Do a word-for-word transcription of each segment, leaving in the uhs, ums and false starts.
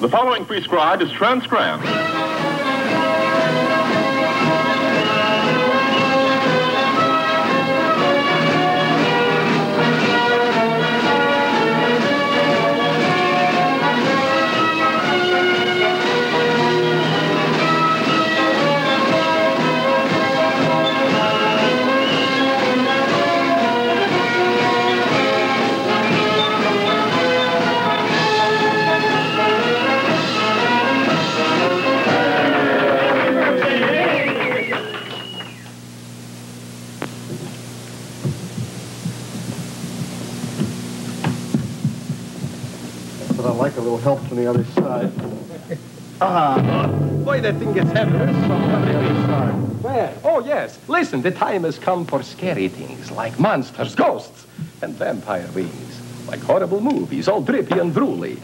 The following prescribed is transcribed. Like a little help from the other side. Ah, boy, that thing gets heavier from the other side. Where? Oh, yes. Listen, the time has come for scary things like monsters, ghosts, and vampire wings, like horrible movies, all drippy and drooly,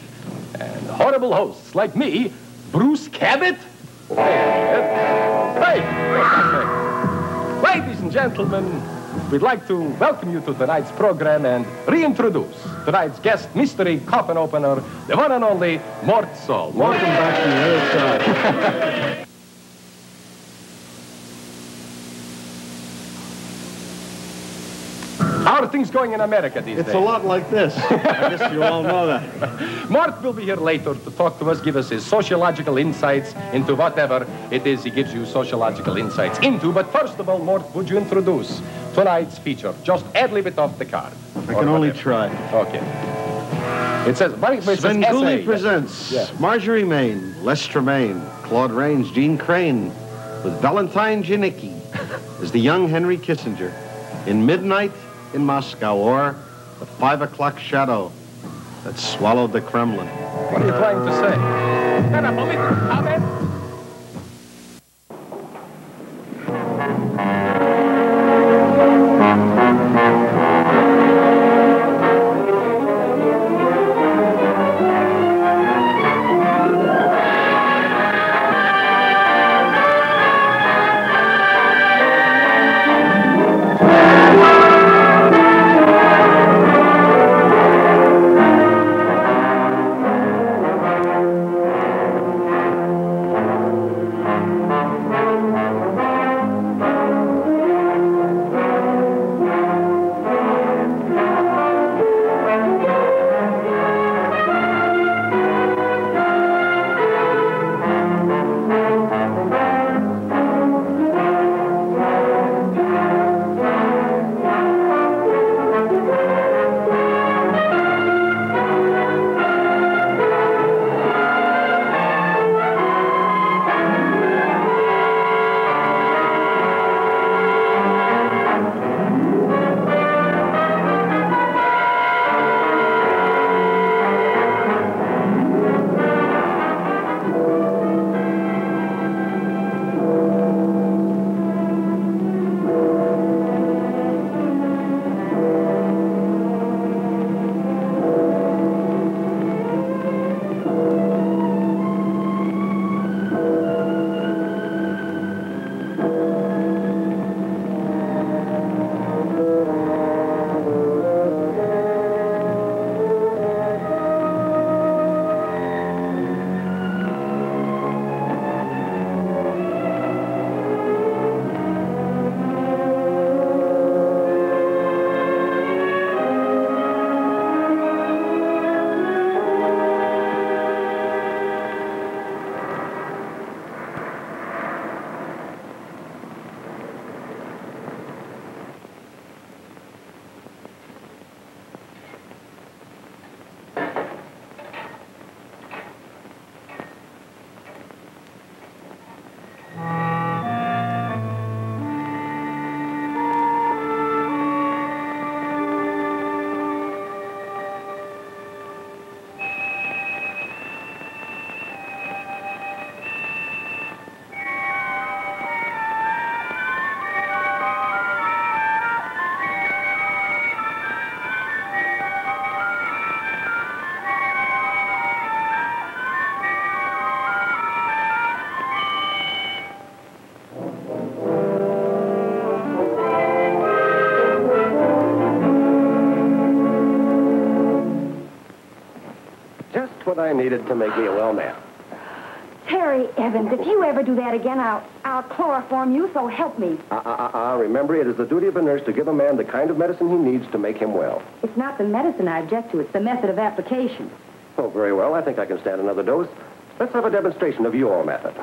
and horrible hosts like me, Bruce Cabot. Hey, ladies and gentlemen, we'd like to welcome you to tonight's program and reintroduce tonight's guest mystery coffin opener, the one and only Mort Saul. Welcome back to the other side. How are things going in America these it's days? It's a lot like this. I guess you all know that. Mort will be here later to talk to us, give us his sociological insights into whatever it is he gives you sociological insights into. But first of all, Mort, would you introduce tonight's feature? Just ad-lib it off the card. I can only try. Okay. It says... Svengoolie presents yes. Marjorie Maine, Les Tremaine, Claude Rains, Gene Crane, with Valentine Janicki as the young Henry Kissinger in Midnight in Moscow, or the five o'clock shadow that swallowed the Kremlin. What are you trying to say? Can I believe it? Comment? just what I needed to make me a well man. Terry Evans, if you ever do that again, I'll, I'll chloroform you, so help me. Uh, uh, uh, uh, remember, it is the duty of a nurse to give a man the kind of medicine he needs to make him well. It's not the medicine I object to, it's the method of application. Oh, very well. I think I can stand another dose. Let's have a demonstration of your method.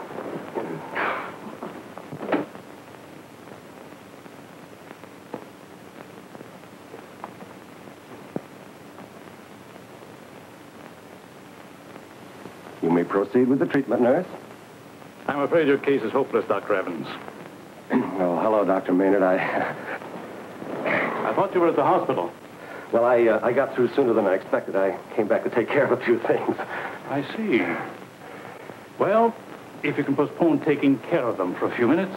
You may proceed with the treatment, nurse. I'm afraid your case is hopeless, Doctor Evans. Oh, hello, Doctor Maynard. I... I thought you were at the hospital. Well, I, uh, I got through sooner than I expected. I came back to take care of a few things. I see. Well, if you can postpone taking care of them for a few minutes,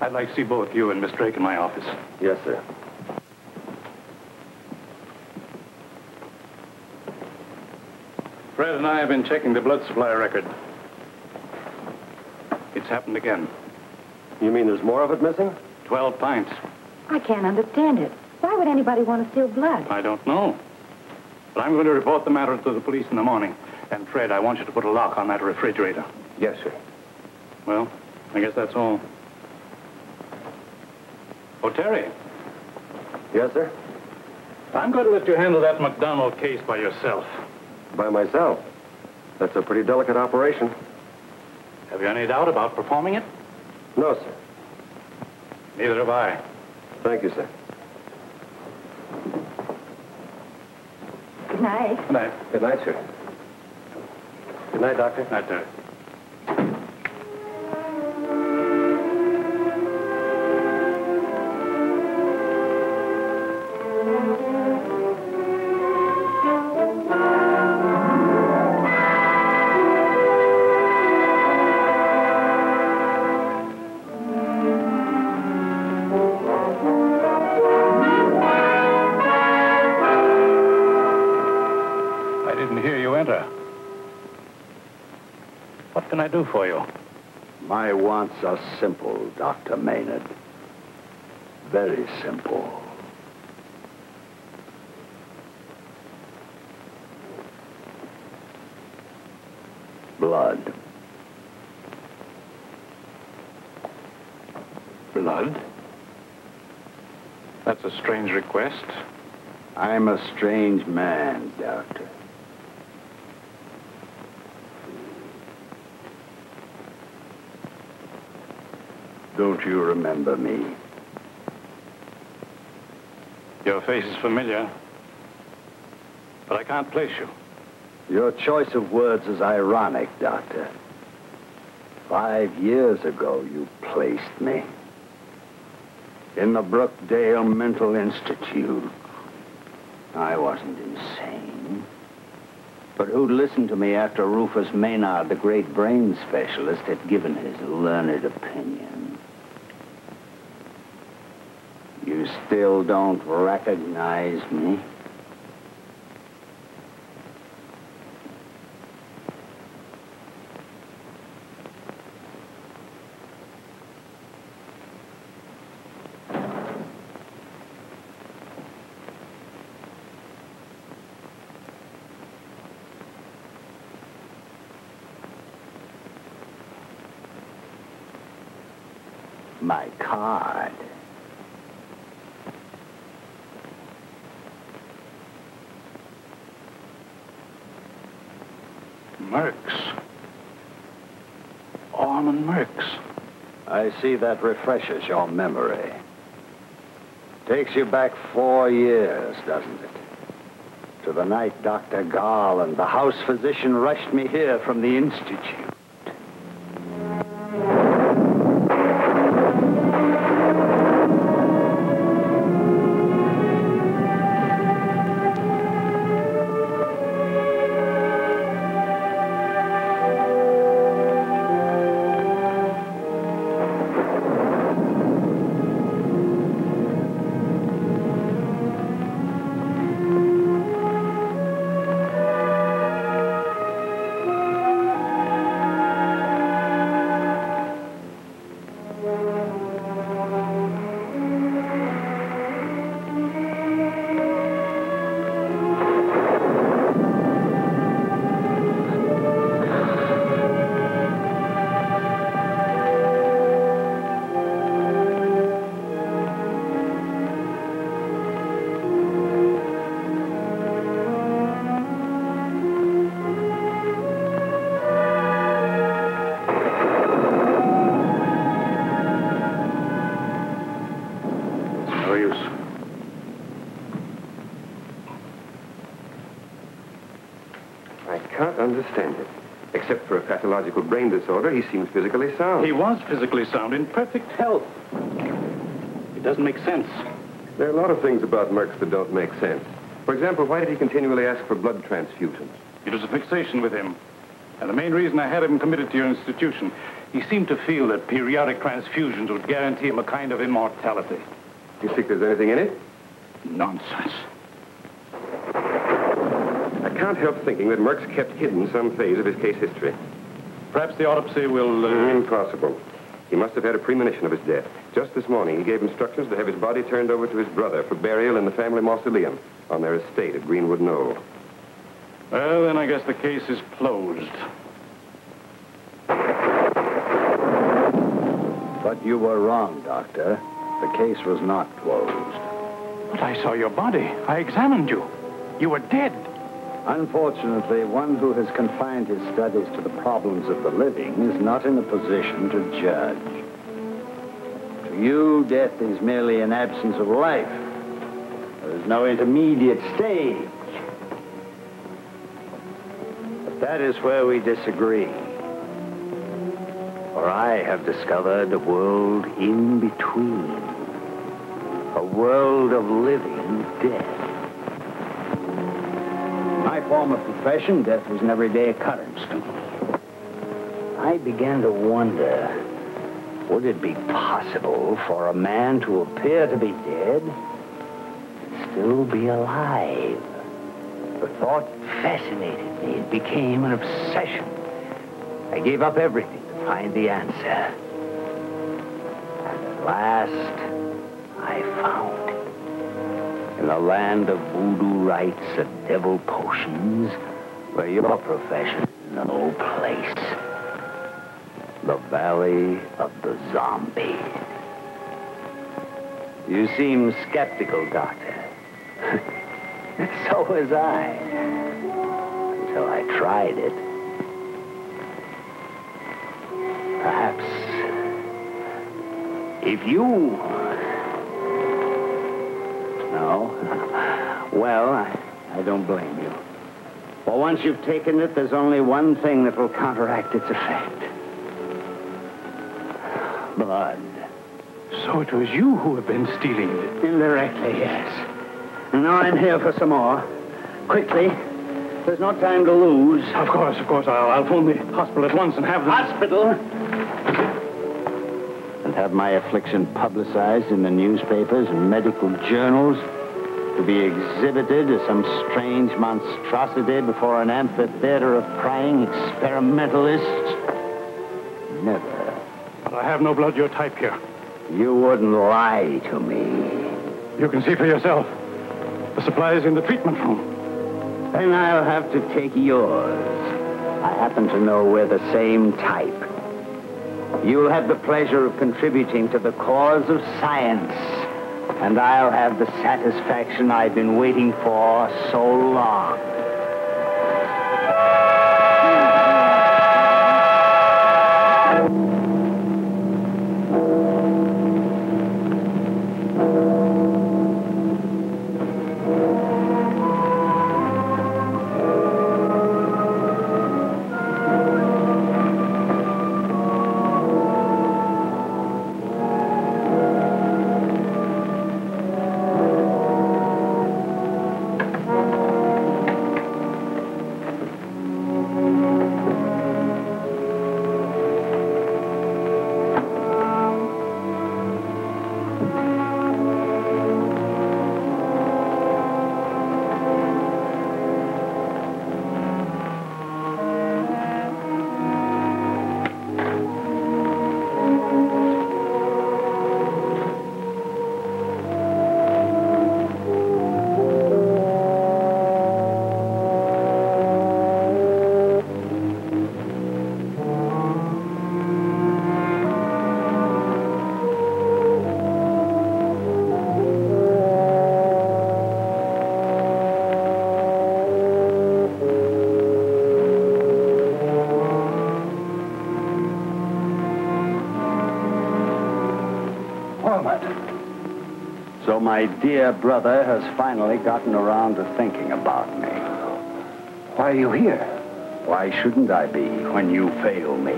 I'd like to see both you and Miss Drake in my office. Yes, sir. Fred and I have been checking the blood supply record. It's happened again. You mean there's more of it missing? Twelve pints. I can't understand it. Why would anybody want to steal blood? I don't know. But I'm going to report the matter to the police in the morning. And Fred, I want you to put a lock on that refrigerator. Yes, sir. Well, I guess that's all. Oh, Terry. Yes, sir? I'm going to let you handle that McDonald case by yourself. By myself? That's a pretty delicate operation. Have you any doubt about performing it? No, sir. Neither have I. Thank you, sir. Good night. Good night. Good night, sir. Good night, Doctor. Good night, Doctor. What can I do for you? My wants are simple, Doctor Maynard. Very simple. Blood. Blood? That's a strange request. I'm a strange man, Doctor. Don't you remember me? Your face is familiar, but I can't place you. Your choice of words is ironic, Doctor. Five years ago, you placed me in the Brookdale Mental Institute. I wasn't insane. But who'd listen to me after Rufus Maynard, the great brain specialist, had given his learned opinion? You still don't recognize me? My card. Murks. Ormond Murks. I see that refreshes your memory. Takes you back four years, doesn't it? To the night Doctor Garland, the house physician, rushed me here from the Institute. Except for a pathological brain disorder, he seems physically sound. He was physically sound, in perfect health. It doesn't make sense. There are a lot of things about Murks that don't make sense. For example, why did he continually ask for blood transfusions? It was a fixation with him. And the main reason I had him committed to your institution, he seemed to feel that periodic transfusions would guarantee him a kind of immortality. Do you think there's anything in it? Nonsense. I can't help thinking that Murks kept hidden some phase of his case history. Perhaps the autopsy will... Uh... Impossible. He must have had a premonition of his death. Just this morning, he gave instructions to have his body turned over to his brother for burial in the family mausoleum on their estate at Greenwood Knoll. Well, then I guess the case is closed. But you were wrong, Doctor. The case was not closed. But I saw your body. I examined you. You were dead. Unfortunately, one who has confined his studies to the problems of the living is not in a position to judge. To you, death is merely an absence of life. There is no intermediate stage. That is where we disagree. For I have discovered a world in between. A world of living death. In my former profession, death was an everyday occurrence to me. I began to wonder, would it be possible for a man to appear to be dead and still be alive? The thought fascinated me. It became an obsession. I gave up everything to find the answer. And at last, I found it. In a land of voodoo rites and devil potions, where your profession is no place. The Valley of the Zombie. You seem skeptical, Doctor. So was I, until I tried it. Perhaps if you... No. Well, I, I don't blame you. For once you've taken it, there's only one thing that will counteract its effect. Blood. So it was you who had been stealing it? Indirectly, yes. Now I'm here for some more. Quickly. There's no time to lose. Of course, of course. I'll, I'll phone the hospital at once and have the... Hospital? And have my affliction publicized in the newspapers and medical journals to be exhibited as some strange monstrosity before an amphitheater of prying experimentalists? Never. But I have no blood your type here. You wouldn't lie to me. You can see for yourself. The supplies in the treatment room. Then I'll have to take yours. I happen to know we're the same type. You'll have the pleasure of contributing to the cause of science, and I'll have the satisfaction I've been waiting for so long. My dear brother has finally gotten around to thinking about me. Why are you here? Why shouldn't I be when you fail me?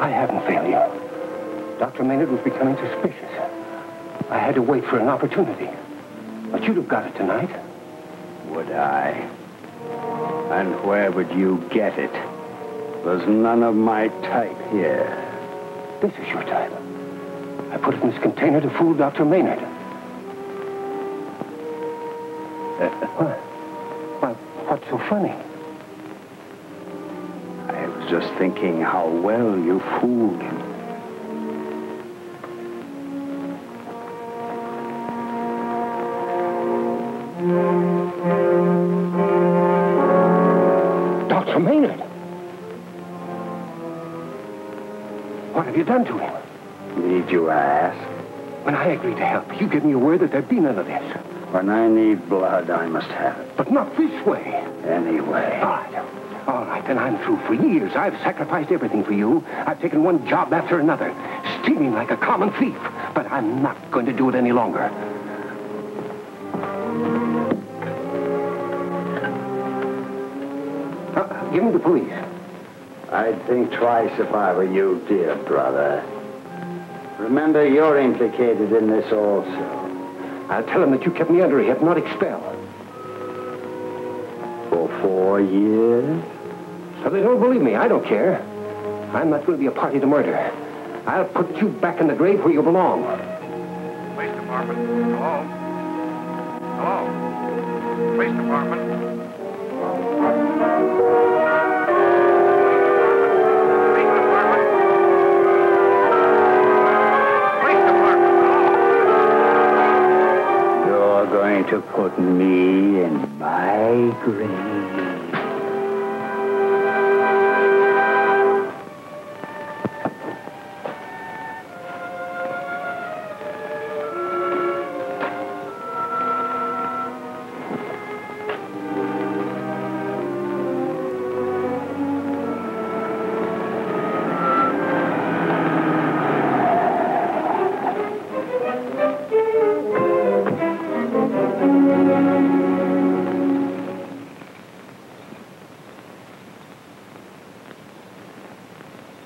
I haven't failed you. Doctor Maynard was becoming suspicious. I had to wait for an opportunity. But you'd have got it tonight. Would I? And where would you get it? There's none of my type here. This is your type. I put it in this container to fool Doctor Maynard. What? What? What's so funny? I was just thinking how well you fooled him. Doctor Maynard! What have you done to him? Need you ask? When I agreed to help, you gave me a word that there'd be none of this. When I need blood, I must have it. But not this way. Anyway. All right. All right, then I'm through. For years, I've sacrificed everything for you. I've taken one job after another, stealing like a common thief. But I'm not going to do it any longer. Uh, give me the police. I'd think twice if I were you, dear brother. Remember, you're implicated in this also. I'll tell him that you kept me under hypnotic spell. For four years? So they don't believe me. I don't care. I'm not going to be a party to murder. I'll put you back in the grave where you belong. Police department. Hello? Hello? Police department. To put me in my grave.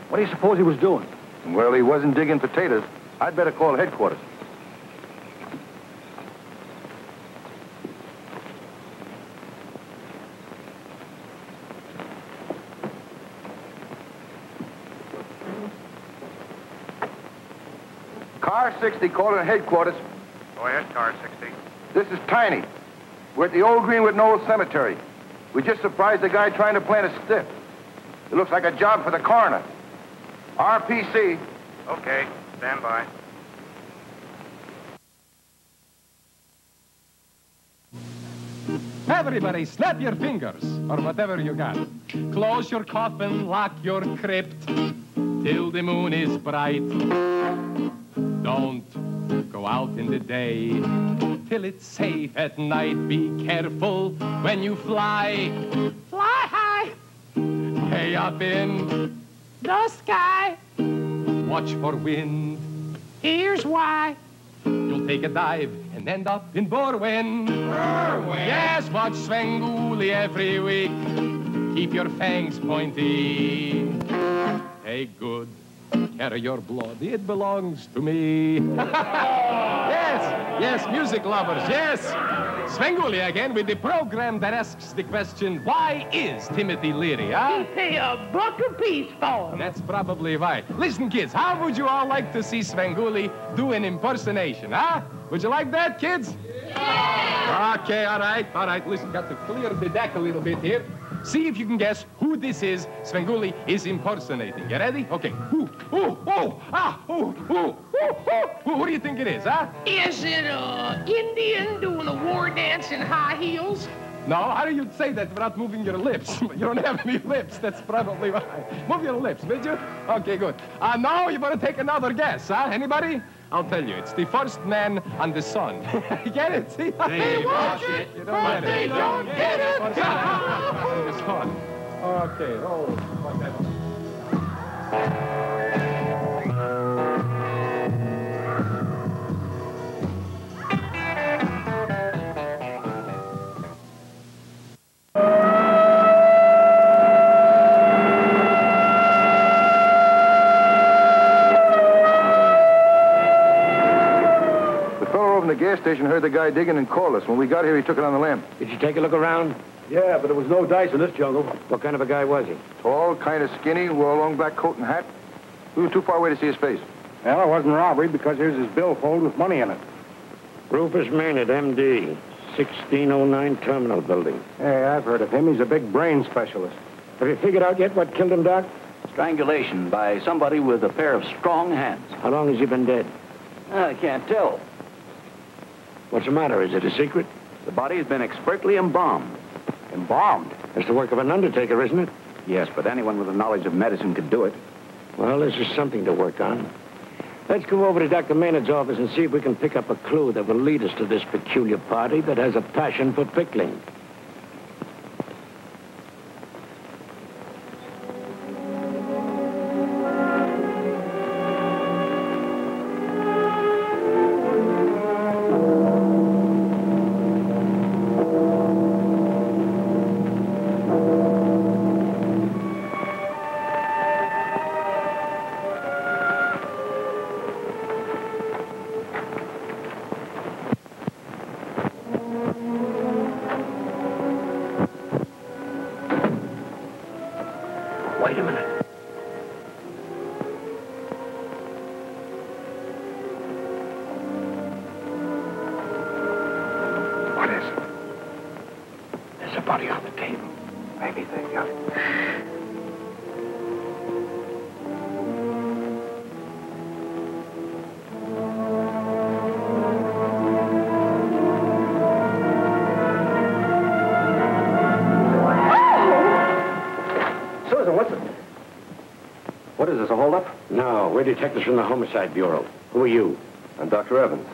What do you suppose he was doing? Well, he wasn't digging potatoes. I'd better call headquarters. Car sixty, calling headquarters. Go ahead, Car sixty. This is Tiny. We're at the old Greenwood Knoll Cemetery. We just surprised a guy trying to plant a stiff. It looks like a job for the coroner. R P C. Okay, stand by. Everybody, snap your fingers, or whatever you got. Close your coffin, lock your crypt, till the moon is bright. Don't go out in the day, till it's safe at night. Be careful when you fly. Fly high, way up in the sky. Watch for wind. Here's why. You'll take a dive and end up in Berwyn. Berwyn. Yes, watch Svengoolie every week. Keep your fangs pointy. Take good care of your blood. It belongs to me. Yes, yes, music lovers, yes. Svengoolie again with the program that asks the question, why is Timothy Leary, huh? He'd pay a buck apiece for him. That's probably why. Listen, kids, how would you all like to see Svengoolie do an impersonation, huh? Would you like that, kids? Yeah! Okay, all right, all right. Listen, got to clear the deck a little bit here. See if you can guess who this is Svengoolie is impersonating. You ready? Okay. Who? Who? Who? Ah! Who? Who? Who? Who? Who do you think it is, huh? Is it an Indian doing a war dance in high heels? No, how do you say that without moving your lips? You don't have any lips, that's probably why. Move your lips, did you? Okay, good. Uh, now you want to take another guess, huh? Anybody? I'll tell you, it's the first man on the sun. Get it? See? They watch it, it. You don't but they it. Don't yeah, get it. First man on the sun. Okay, roll. Like that. gas station, heard the guy digging and called us. When we got here, he took it on the limb. Did you take a look around? Yeah, but there was no dice in this jungle. What kind of a guy was he? Tall, kind of skinny, wore a long black coat and hat. We were too far away to see his face. Well, it wasn't robbery because here's his billfold with money in it. Rufus Maynard, M D, sixteen oh nine Terminal Building. Hey, I've heard of him. He's a big brain specialist. Have you figured out yet what killed him, Doc? Strangulation by somebody with a pair of strong hands. How long has he been dead? I can't tell. What's the matter? Is it a secret? The body's been expertly embalmed. Embalmed? That's the work of an undertaker, isn't it? Yes, but anyone with a knowledge of medicine could do it. Well, this is something to work on. Let's go over to Doctor Maynard's office and see if we can pick up a clue that will lead us to this peculiar party that has a passion for pickling. Is this a holdup? No, we're detectives from the Homicide Bureau. Who are you? I'm Doctor Evans.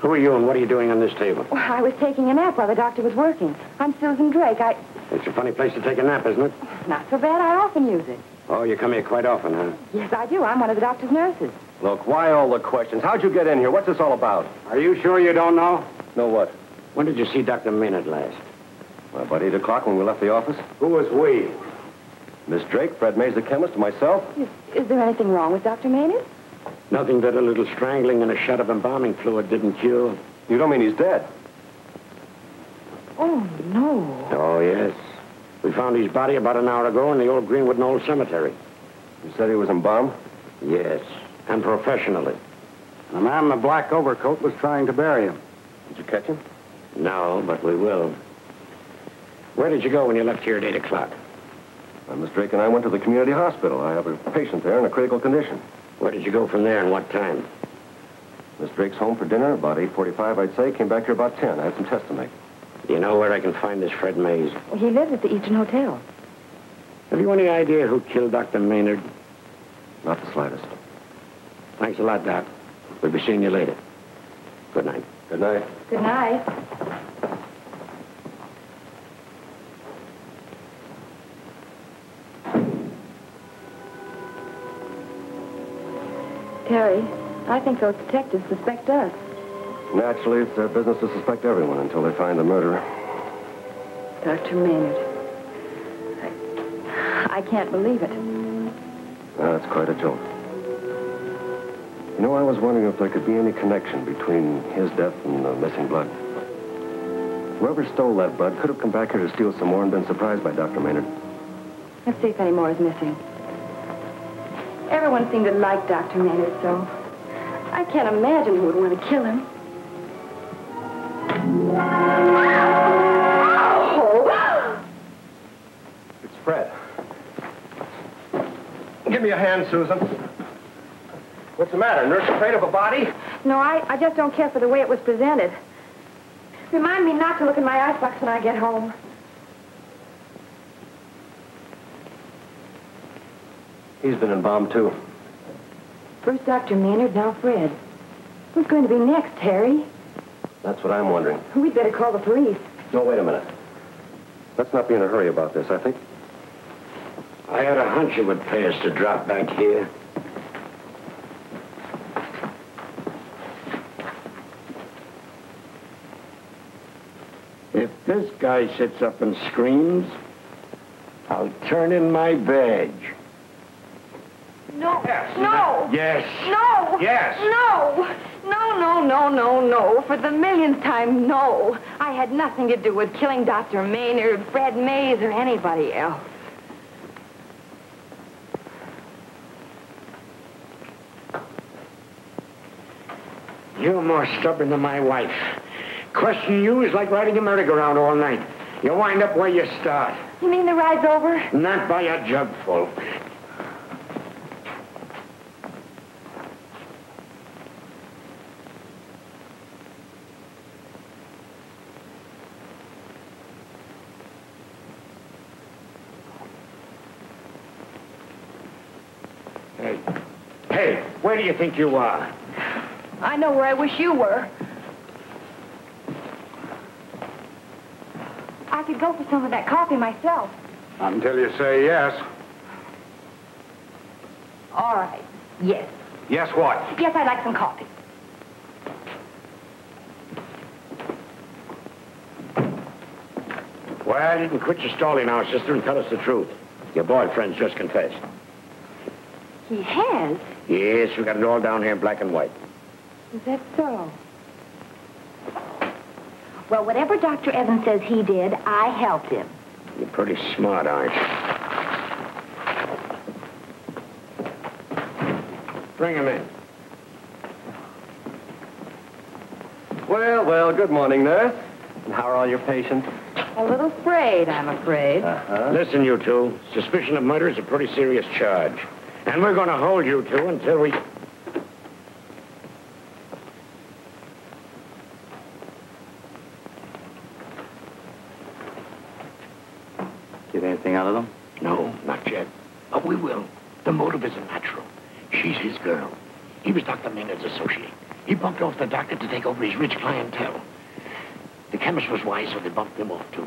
Who are you and what are you doing on this table? Well, I was taking a nap while the doctor was working. I'm Susan Drake. I... It's a funny place to take a nap, isn't it? Not so bad. I often use it. Oh, you come here quite often, huh? Yes, I do. I'm one of the doctor's nurses. Look, why all the questions? How'd you get in here? What's this all about? Are you sure you don't know? Know what? When did you see Doctor Maynard last? Well, about eight o'clock when we left the office. Who was we? Miss Drake, Fred Mays, the chemist, and myself. Is, is there anything wrong with Doctor Maynard? Nothing that a little strangling and a shot of embalming fluid didn't cure. You don't mean he's dead? Oh, no. Oh, yes. We found his body about an hour ago in the old Greenwood Knoll cemetery. You said he was embalmed? Yes, and professionally. And a man in a black overcoat was trying to bury him. Did you catch him? No, but we will. Where did you go when you left here at eight o'clock? Well, Miss Drake and I went to the community hospital. I have a patient there in a critical condition. Where did you go from there and what time? Miss Drake's home for dinner, about eight forty-five, I'd say. Came back here about ten. I had some tests to make. Do you know where I can find this Fred Mays? Well, he lives at the Eastern Hotel. Have you any idea who killed Doctor Maynard? Not the slightest. Thanks a lot, Doc. We'll be seeing you later. Good night. Good night. Good night. Terry, I think those detectives suspect us. Naturally, it's their business to suspect everyone until they find the murderer. Doctor Maynard. I, I can't believe it. Well, that's quite a joke. You know, I was wondering if there could be any connection between his death and the missing blood. Whoever stole that blood could have come back here to steal some more and been surprised by Doctor Maynard. Let's see if any more is missing. Everyone seemed to like Doctor Maynard, so I can't imagine who would want to kill him. Ow! It's Fred. Give me a hand, Susan. What's the matter? Nurse afraid of a body? No, I, I just don't care for the way it was presented. Remind me not to look in my icebox when I get home. He's been embalmed, too. First Doctor Maynard, now Fred. Who's going to be next, Harry? That's what I'm wondering. We'd better call the police. No, wait a minute. Let's not be in a hurry about this, I think. I had a hunch it would pay us to drop back here. If this guy sits up and screams, I'll turn in my badge. No. Yes. No. Yes. No. Yes. No. No, no, no, no, no. For the millionth time, no. I had nothing to do with killing Doctor Maynard, Fred Mays, or anybody else. You're more stubborn than my wife. Questioning you is like riding a merry-go-round all night. You wind up where you start. You mean the ride's over? Not by a jugful. Hey. Hey, where do you think you are? I know where I wish you were. I could go for some of that coffee myself. Until you say yes. All right. Yes. Yes what? Yes, I'd like some coffee. Well, you can quit your stalling now, sister, and tell us the truth. Your boyfriend's just confessed. He has? Yes, we got it all down here in black and white. Is that so? Well, whatever Doctor Evans says he did, I helped him. You're pretty smart, aren't you? Bring him in. Well, well, good morning, nurse. And how are all your patients? A little frayed, I'm afraid. Uh-huh. Listen, you two. Suspicion of murder is a pretty serious charge. And we're going to hold you two until we... Out of them? No, not yet. But we will. The motive isn't natural. She's his girl. He was Doctor Maynard's associate. He bumped off the doctor to take over his rich clientele. The chemist was wise, so they bumped him off, too.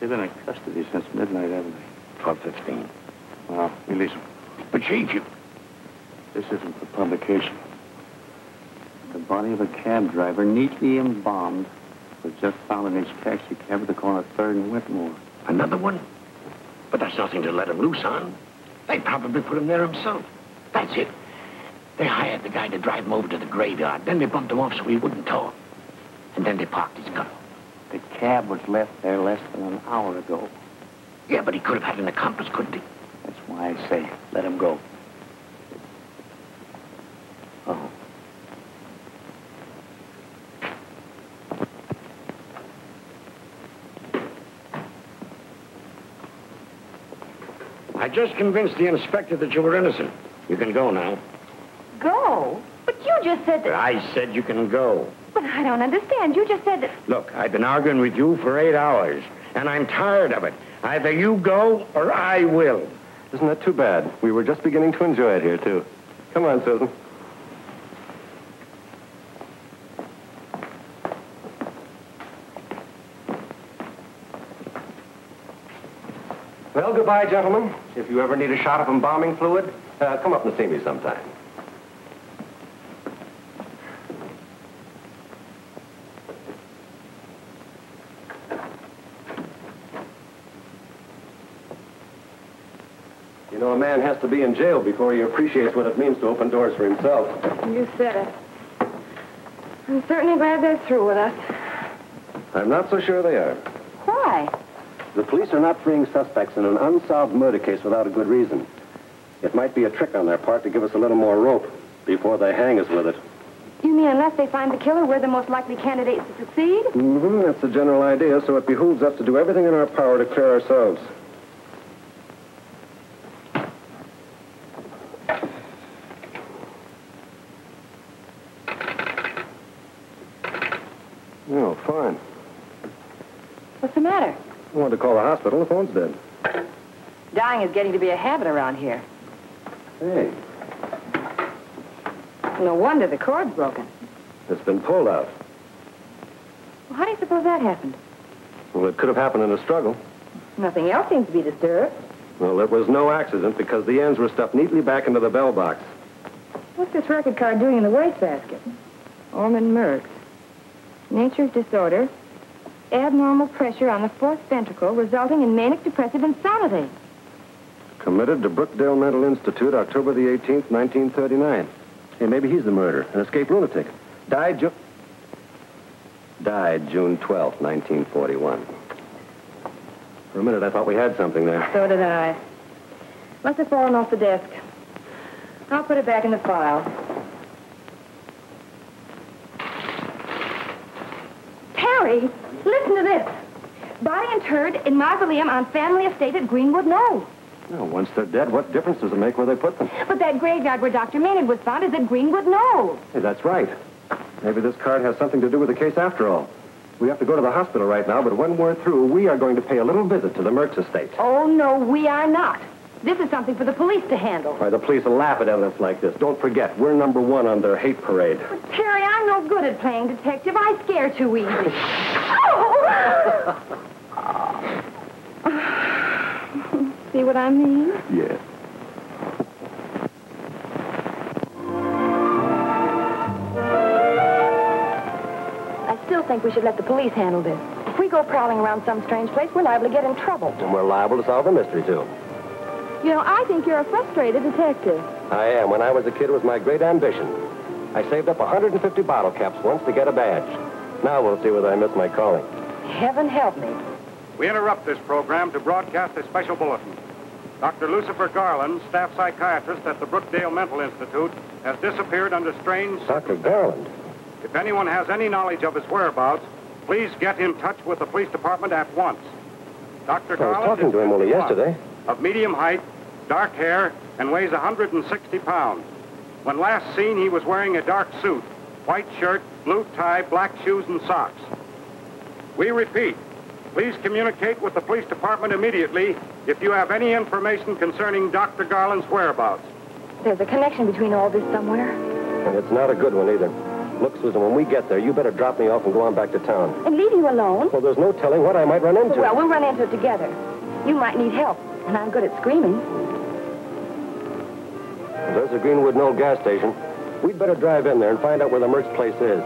They've been in custody since midnight, haven't they? twelve fifteen. Well, release them. But Chief, you... This isn't for publication. The body of a cab driver, neatly embalmed, was just found in his taxi cab at the corner of third and Whitmore. Another one? But that's nothing to let him loose on. They probably put him there himself. That's it. They hired the guy to drive him over to the graveyard. Then they bumped him off so he wouldn't talk. And then they parked his car. The cab was left there less than an hour ago. Yeah, but he could have had an accomplice, couldn't he? That's why I say let him go. Oh. I just convinced the inspector that you were innocent. You can go now. Go? But you just said that... I said you can go. But I don't understand. You just said that... Look, I've been arguing with you for eight hours, and I'm tired of it. Either you go or I will. Isn't that too bad? We were just beginning to enjoy it here, too. Come on, Susan. Well, goodbye, gentlemen. If you ever need a shot of embalming fluid, uh, come up and see me sometime. You know, a man has to be in jail before he appreciates what it means to open doors for himself. You said it. I'm certainly glad they're through with us. I'm not so sure they are. Why? The police are not freeing suspects in an unsolved murder case without a good reason. It might be a trick on their part to give us a little more rope before they hang us with it. You mean unless they find the killer, we're the most likely candidates to succeed? Mm-hmm, that's the general idea, so it behooves us to do everything in our power to clear ourselves. Oh, fine. What's the matter? I wanted to call the hospital. The phone's dead. Dying is getting to be a habit around here. Hey. No wonder the cord's broken. It's been pulled out. Well, how do you suppose that happened? Well, it could have happened in a struggle. Nothing else seems to be disturbed. Well, it was no accident because the ends were stuffed neatly back into the bell box. What's this record card doing in the wastebasket? Ormond Murks. Nature's disorder. Abnormal pressure on the fourth ventricle resulting in manic depressive insanity. Committed to Brookdale Mental Institute, October the eighteenth, nineteen thirty-nine. Hey, maybe he's the murderer, an escaped lunatic. Died, Ju died June twelfth, nineteen forty-one. For a minute, I thought we had something there. So did I. Must have fallen off the desk. I'll put it back in the file. Terry, listen to this. Body interred in mausoleum on family estate at Greenwood Knoll. Well, once they're dead, what difference does it make where they put them? But that graveyard where Doctor Maynard was found is at Greenwood Knoll. Hey, that's right. Maybe this card has something to do with the case after all. We have to go to the hospital right now, but when we're through, we are going to pay a little visit to the Murks estate. Oh, no, we are not. This is something for the police to handle. All right, the police will laugh at evidence like this. Don't forget, we're number one on their hate parade. But Terry, I'm no good at playing detective. I scare too easy. Oh! See what I mean? Yeah. I still think we should let the police handle this. If we go prowling around some strange place, we're liable to get in trouble. And we're liable to solve a mystery, too. You know, I think you're a frustrated detective. I am. When I was a kid, it was my great ambition. I saved up one hundred fifty bottle caps once to get a badge. Now we'll see whether I miss my calling. Heaven help me. We interrupt this program to broadcast a special bulletin. Doctor Lucifer Garland, staff psychiatrist at the Brookdale Mental Institute, has disappeared under strange circumstances. Doctor Garland? If anyone has any knowledge of his whereabouts, please get in touch with the police department at once. Doctor Garland... I was talking to him only yesterday. Of medium height, dark hair, and weighs one hundred sixty pounds. When last seen, he was wearing a dark suit, white shirt, blue tie, black shoes, and socks. We repeat, please communicate with the police department immediately if you have any information concerning Doctor Garland's whereabouts. There's a connection between all this somewhere. And it's not a good one either. Look, Susan, when we get there, you better drop me off and go on back to town. And leave you alone? Well, there's no telling what I might run into. Well, we'll run into it together. You might need help, and I'm good at screaming. There's the Greenwood Knoll gas station. We'd better drive in there and find out where the Murks place is.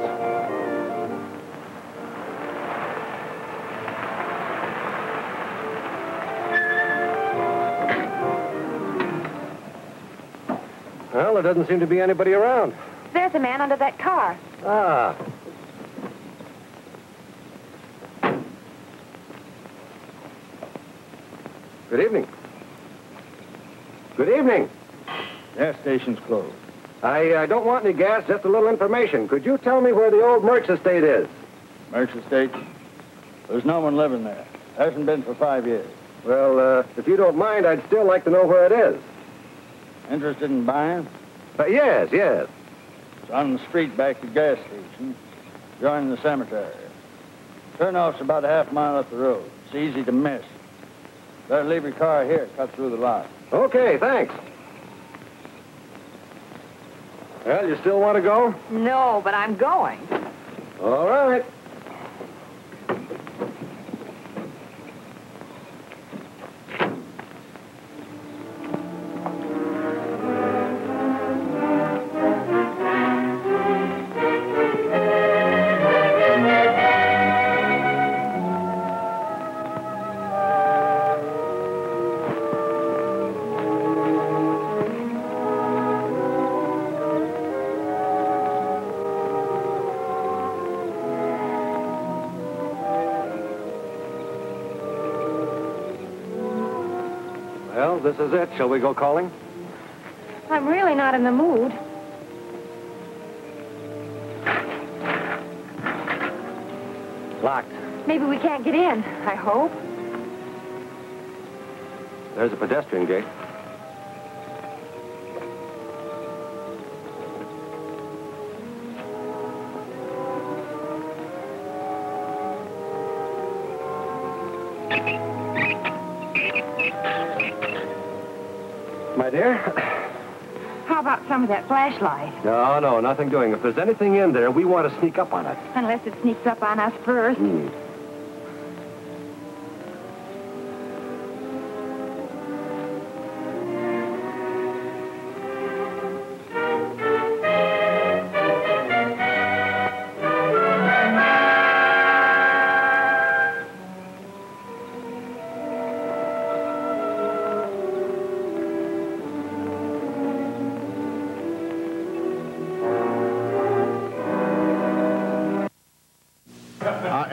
Well, there doesn't seem to be anybody around. There's a man under that car. Ah. Good evening. Good evening. Gas station's closed. I uh, don't want any gas, just a little information. Could you tell me where the old Murks estate is? Murks estate? There's no one living there. Hasn't been for five years. Well, uh, if you don't mind, I'd still like to know where it is. Interested in buying? Uh, yes, yes. It's on the street back to the gas station, joining the cemetery. Turnoff's about a half mile up the road. It's easy to miss. Better leave your car here, cut through the lot. Okay, thanks. Well, you still want to go? No, but I'm going. All right. This is it. Shall we go calling? I'm really not in the mood. Locked. Maybe we can't get in, I hope. There's a pedestrian gate. My dear? How about some of that flashlight? No, no, nothing doing. If there's anything in there, we want to sneak up on it. Unless it sneaks up on us first. Mm.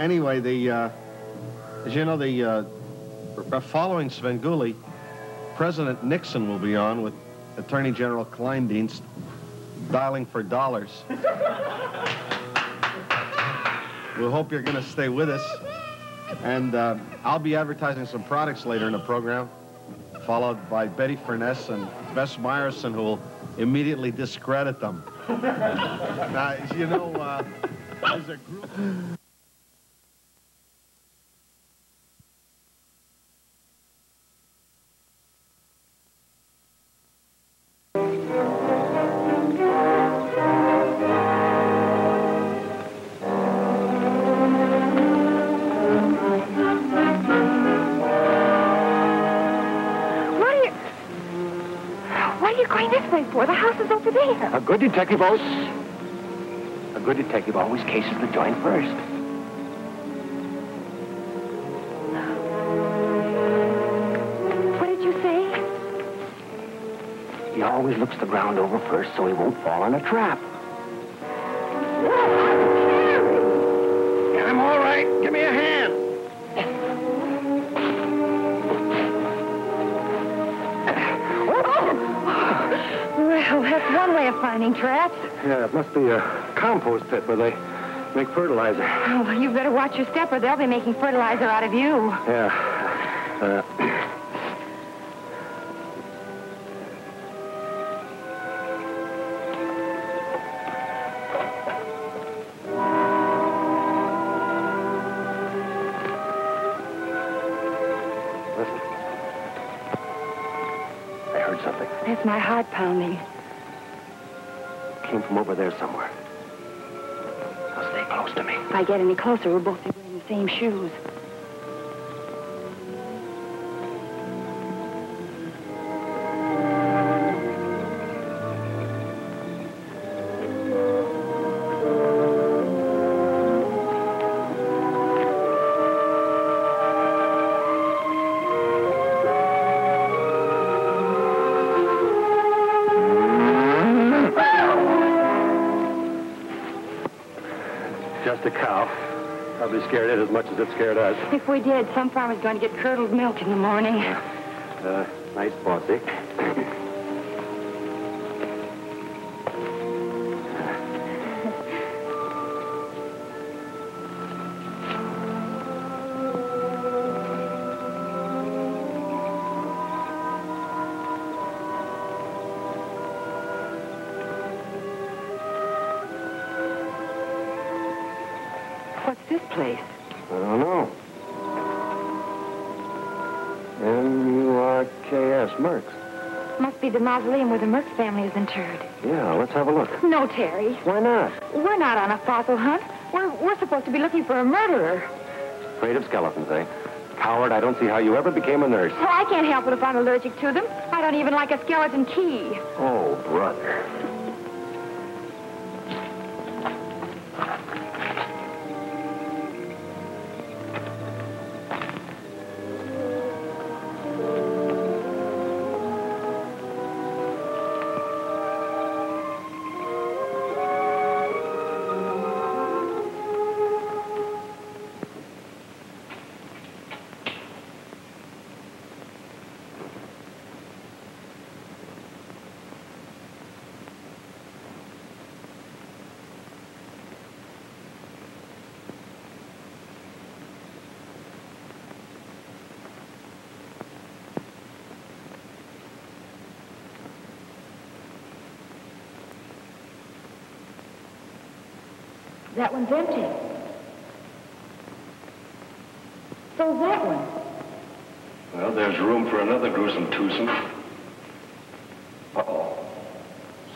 anyway, the, uh, as you know, the uh, following Svengoolie, President Nixon will be on with Attorney General Kleindienst dialing for dollars. We'll hope you're going to stay with us. And uh, I'll be advertising some products later in the program, followed by Betty Furness and Bess Meyerson, who will immediately discredit them. Now, you know, uh, there's a group... The house is over there. A good detective always... A good detective always cases the joint first. What did you say? He always looks the ground over first so he won't fall in a trap. Whoa, yeah, I'm all right. Give me a hand. Well, that's one way of finding traps. Yeah, it must be a compost pit where they make fertilizer. Oh, well, you better watch your step or they'll be making fertilizer out of you. Yeah. Uh... Listen. I heard something. That's my heart pounding. Came from over there somewhere. Now stay close to me. If I get any closer, we'll both be wearing the same shoes. Scared it as much as it scared us. If we did, some farmer's going to get curdled milk in the morning. Uh, nice bossy. The mausoleum where the Murks family is interred. Yeah, let's have a look. No, Terry. Why not? We're not on a fossil hunt. We're, we're supposed to be looking for a murderer. Afraid of skeletons, eh? Howard, I don't see how you ever became a nurse. Well, I can't help it if I'm allergic to them. I don't even like a skeleton key. Oh, brother. That one's empty. So that one. Well, there's room for another gruesome twosome. Uh-oh.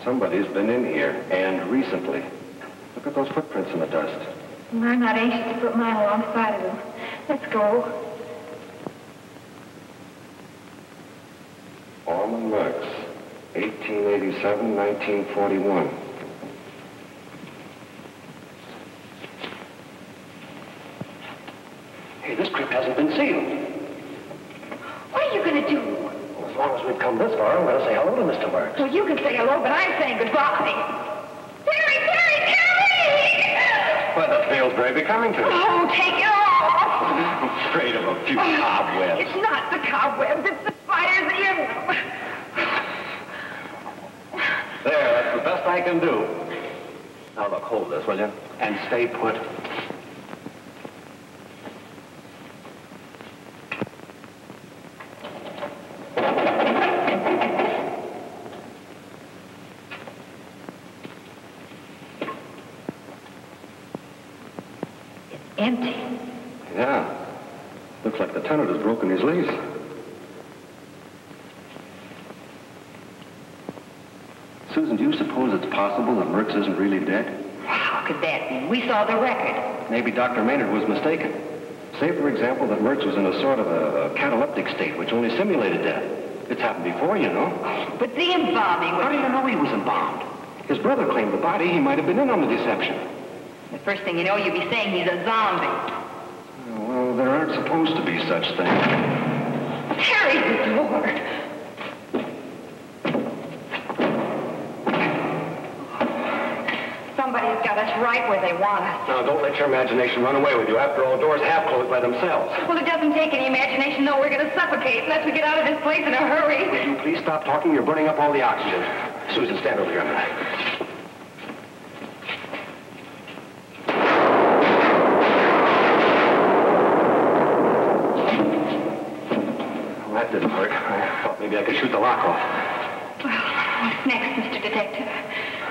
Somebody's been in here, and recently. Look at those footprints in the dust. I'm not anxious to put mine alongside of them. Let's go. Ormond Murks, eighteen eighty-seven to nineteen forty-one. Well, you can say hello, but I'm saying goodbye. Terry, Terry, Terry! Well, that feels very becoming to me. Oh, take it off! I'm afraid of a few cobwebs. It's not the cobwebs, it's the spiders that you... There, that's the best I can do. Now, look, hold this, will you? And stay put. Tenant has broken his lease. Susan, do you suppose it's possible that Mertz isn't really dead? How could that be? We saw the record. Maybe Doctor Maynard was mistaken. Say, for example, that Mertz was in a sort of a, a cataleptic state, which only simulated death. It's happened before, you know. But the embalming was... How do you know he was embalmed? His brother claimed the body. He might have been in on the deception. The first thing you know, you'd be saying he's a zombie. There aren't supposed to be such things. Terry, good Lord. Somebody's got us right where they want us. Now, don't let your imagination run away with you. After all, doors have closed by themselves. Well, it doesn't take any imagination, though. We're going to suffocate unless we get out of this place in a hurry. Would you please stop talking? You're burning up all the oxygen. Susan, stand over here a minute. Didn't work. I thought maybe I could shoot the lock off. Well, what's next, Mister Detective?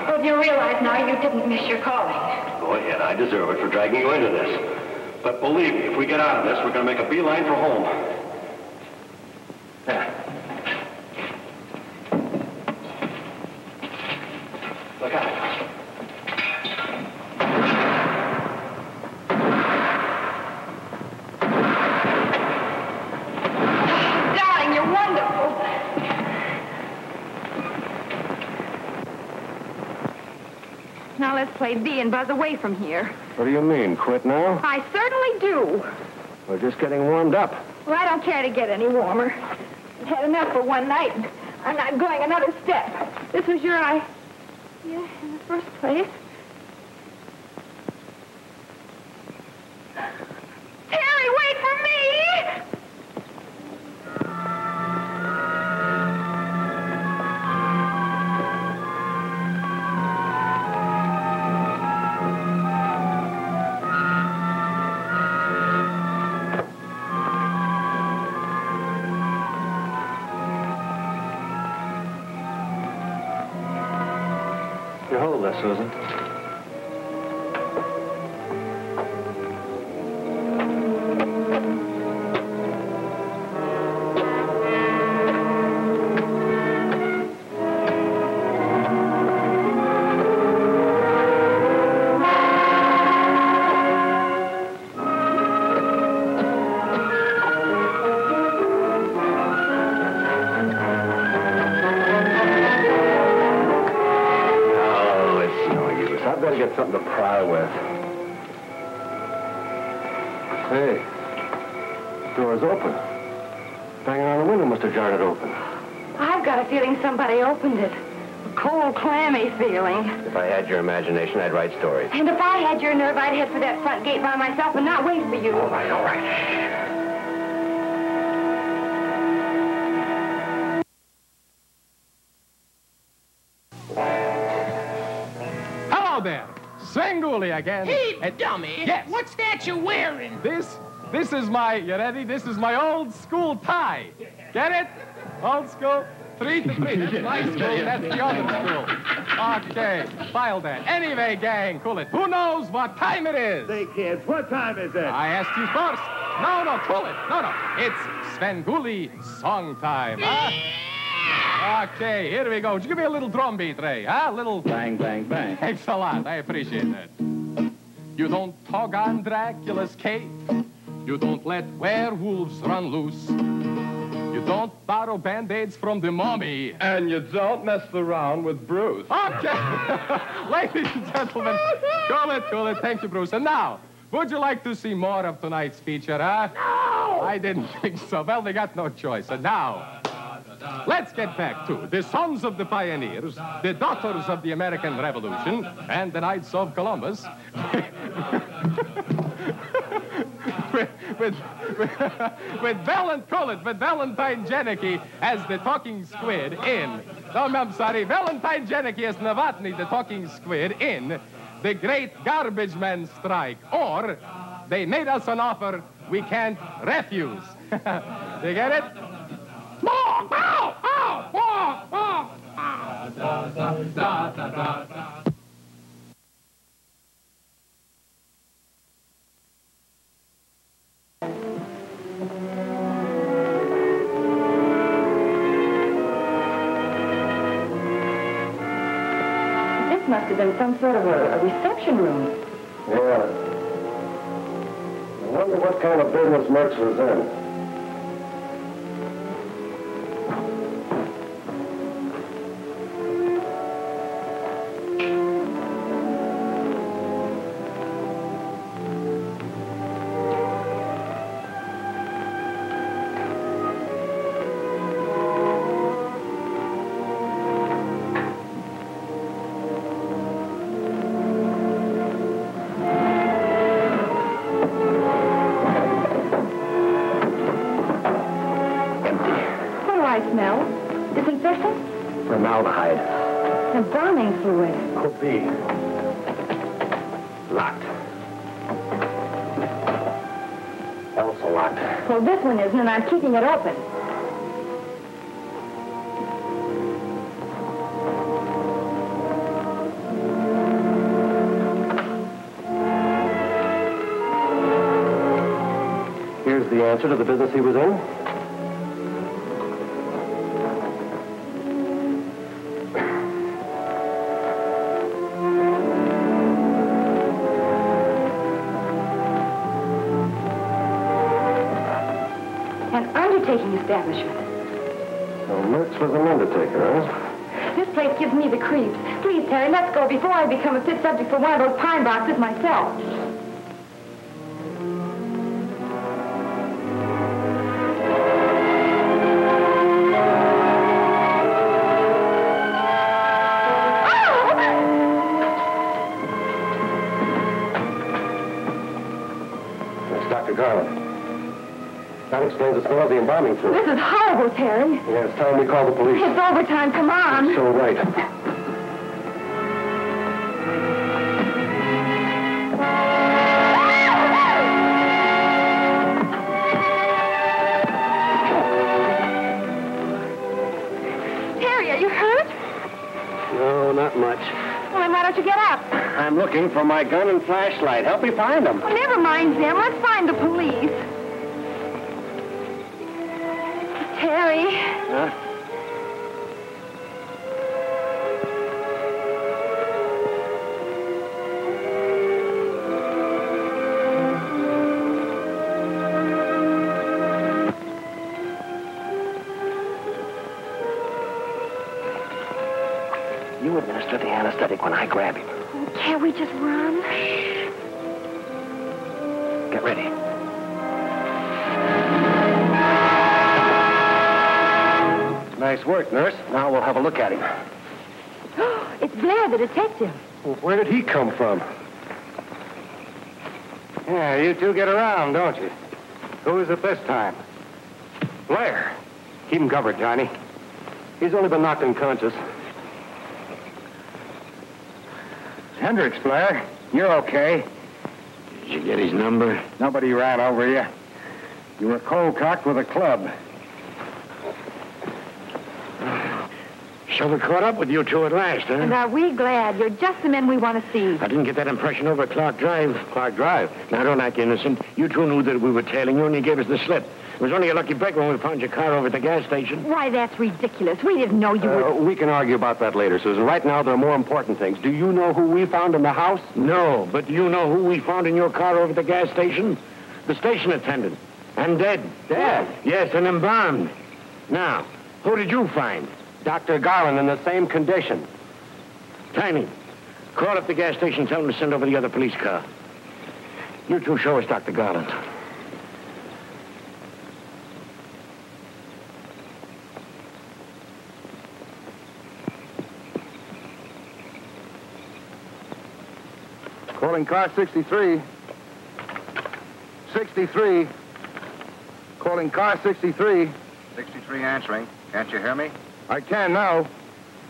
Well, do you realize now you didn't miss your calling? Go ahead. I deserve it for dragging you into this. But believe me, if we get out of this, we're going to make a beeline for home. Yeah. Look out. Now let's play B and buzz away from here. What do you mean, quit now? I certainly do. We're just getting warmed up. Well, I don't care to get any warmer. I've had enough for one night, and I'm not going another step. This was your idea in the first place. Terry, wait for me! Susan. Something to pry with. Hey, the door's open. Banging on the window must have jarred it open. I've got a feeling somebody opened it. A cold, clammy feeling. If I had your imagination, I'd write stories. And if I had your nerve, I'd head for that front gate by myself and not wait for you. All right, all right. Svengoolie again. Hey, and, dummy. Yes. What's that you're wearing? This, this is my, you ready? This is my old school tie. Get it? Old school. Three to three. That's my school. That's the other school. Okay. File that. Anyway, gang, cool it. Who knows what time it is? Say, kids, what time is it? I asked you first. No, no, cool it. No, no. It's Svengoolie song time, huh? Okay, here we go. Would you give me a little drum beat, Ray? Huh? A little... Bang, bang, bang. Thanks a lot. I appreciate that. You don't tug on Dracula's cape. You don't let werewolves run loose. You don't borrow Band-Aids from the mummy. And you don't mess around with Bruce. Okay. Ladies and gentlemen, cool it, cool it. Thank you, Bruce. And now, would you like to see more of tonight's feature, huh? No! I didn't think so. Well, they got no choice. And now... Let's get back to the sons of the pioneers, the daughters of the American Revolution, and the Knights of Columbus. with, with, with, with, Valen, call it, with Valentine Janicki as the talking squid in... No, I'm sorry, Valentine Janicki as Novotny, the talking squid, in The Great Garbage Man Strike. Or, they made us an offer we can't refuse. You get it? This must have been some sort of a, a reception room. Yeah. I wonder what kind of business Murks was in. And I'm keeping it open. Here's the answer to the business he was in. Establishment. Well, Murks was an undertaker, huh? This place gives me the creeps. Please, Terry, let's go before I become a fit subject for one of those pine boxes myself. The smell of the embalming fluid. This is horrible, Terry. Yeah, it's time we call the police. It's overtime. Come on. You're so right. Terry, are you hurt? No, not much. Well, why don't you get up? I'm looking for my gun and flashlight. Help me find them. Well, never mind them. Let's find the police. Terry. Huh? You administer the anesthetic when I grab him. Oh, can't we just run? Shh. Get ready. Nice work, nurse. Now we'll have a look at him. It's Blair, the detective. Well, where did he come from? Yeah, you two get around, don't you? Who was it this time? Blair. Keep him covered, Johnny. He's only been knocked unconscious. Hendricks, Blair. You're okay. Did you get his number? Nobody ran over you. You were cold-cocked with a club. So we caught up with you two at last, huh? And are we glad? You're just the men we want to see. I didn't get that impression over at Clark Drive. Clark Drive? Now, don't act innocent. You two knew that we were tailing you, and you gave us the slip. It was only a lucky break when we found your car over at the gas station. Why, that's ridiculous. We didn't know you uh, were... We can argue about that later, Susan. Right now, there are more important things. Do you know who we found in the house? No, but do you know who we found in your car over at the gas station? The station attendant. And dead. Dead? Yes, and embalmed. Now, who did you find? Doctor Garland in the same condition. Tiny, call up the gas station and tell them to send over the other police car. You two show us Doctor Garland. Calling car sixty-three. sixty-three. Calling car sixty-three. sixty-three answering. Can't you hear me? I can now.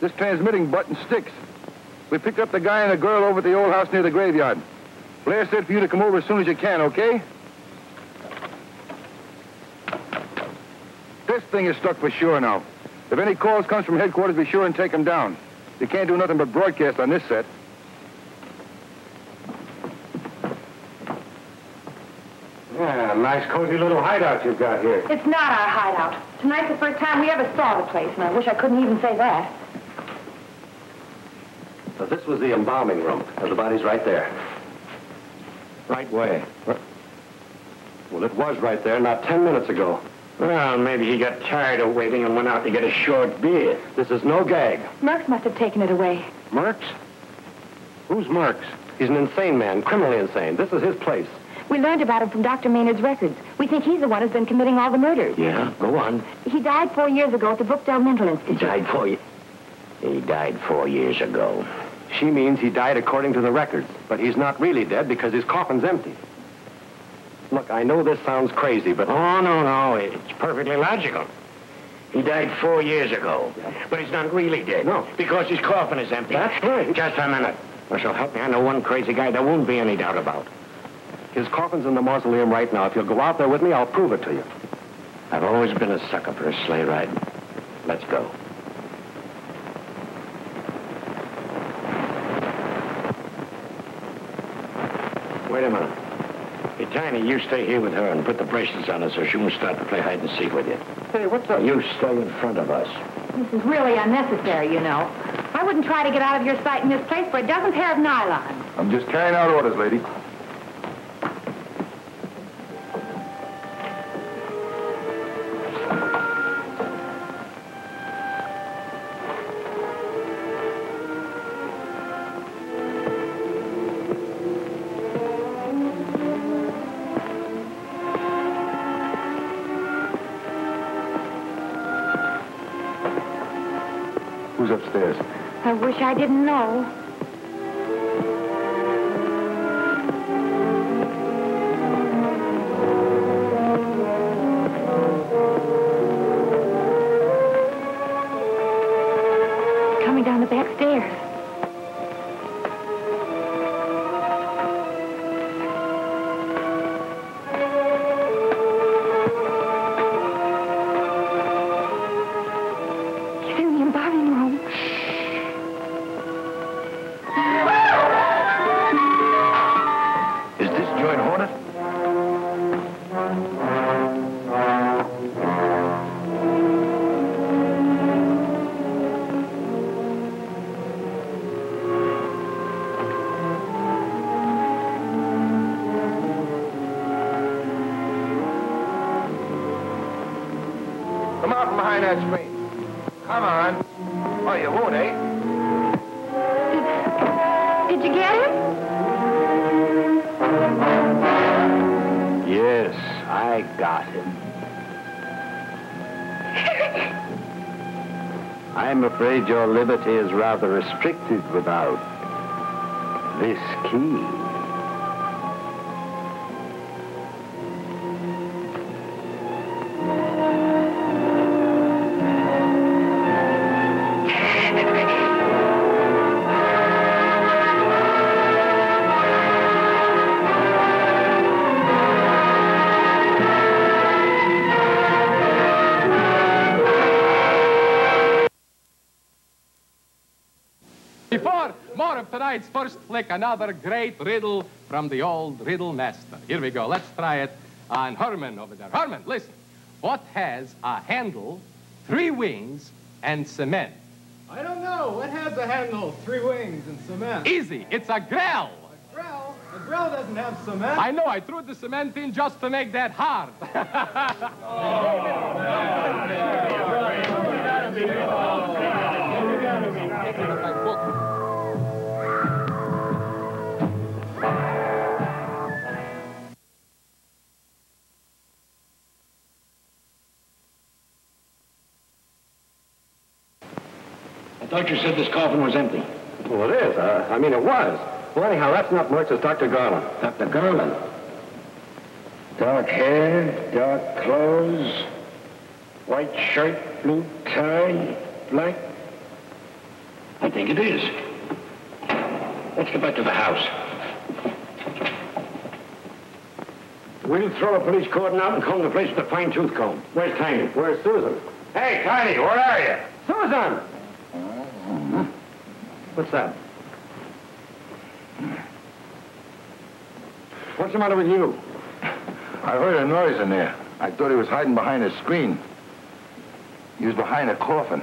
This transmitting button sticks. We picked up the guy and the girl over at the old house near the graveyard. Blair said for you to come over as soon as you can, okay? This thing is stuck for sure now. If any calls comes from headquarters, be sure and take them down. You can't do nothing but broadcast on this set. Yeah, nice cozy little hideout you've got here. It's not our hideout. Tonight's the first time we ever saw the place, and I wish I couldn't even say that. So this was the embalming room. The body's right there. Right way. What? Well, it was right there not ten minutes ago. Well, maybe he got tired of waiting and went out to get a short beer. This is no gag. Murks must have taken it away. Murks? Who's Murks? He's an insane man, criminally insane. This is his place. We learned about him from Doctor Maynard's records. We think he's the one who's been committing all the murders. Yeah, go on. He died four years ago at the Brookdale Mental Institute. He died four years... He died four years ago. She means he died according to the records, but he's not really dead because his coffin's empty. Look, I know this sounds crazy, but... Oh, no, no, it's perfectly logical. He died four years ago, yeah. But he's not really dead. No. Because his coffin is empty. That's right. Just a minute. Well, so help me, I know one crazy guy there won't be any doubt about. His coffin's in the mausoleum right now. If you'll go out there with me, I'll prove it to you. I've always been a sucker for a sleigh ride. Let's go. Wait a minute. Tiny, you stay here with her and put the bracelets on her so she won't start to play hide and seek with you. Hey, what's up? You stay in front of us. This is really unnecessary, you know. I wouldn't try to get out of your sight in this place for a dozen pair of nylons. I'm just carrying out orders, lady. Upstairs. I wish I didn't know. Coming down the back stairs. Your liberty is rather restricted without this key. First flick, another great riddle from the old riddle master. Here we go. Let's try it on Herman over there. Herman, listen. What has a handle, three wings, and cement? I don't know. What has a handle, three wings, and cement? Easy. It's a grill. A grill? A grill doesn't have cement. I know. I threw the cement in just to make that hard. Oh. The doctor said this coffin was empty. Well, it is. Uh, I mean, it was. Well, anyhow, wrapping up Mort is Doctor Garland. Doctor Garland? Dark hair, dark clothes, white shirt, blue tie, black. I think it is. Let's get back to the house. We'll throw a police cordon out and comb the place with a fine-tooth comb. Where's Tiny? Where's Susan? Hey, Tiny, where are you? Susan! Huh? What's that? What's the matter with you? I heard a noise in there. I thought he was hiding behind a screen. He was behind a coffin.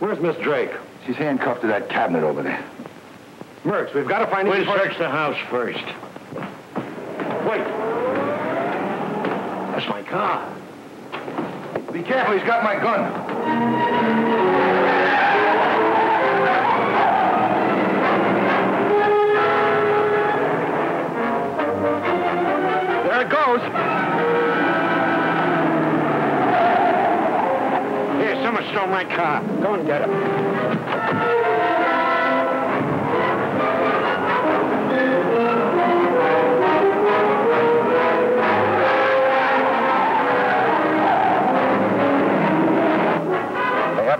Where's Miss Drake? She's handcuffed to that cabinet over there. Murks, we've got to find... We'll search the house first. Wait. That's my car. Be careful, he's got my gun. There it goes. Here, someone stole my car. Go and get him.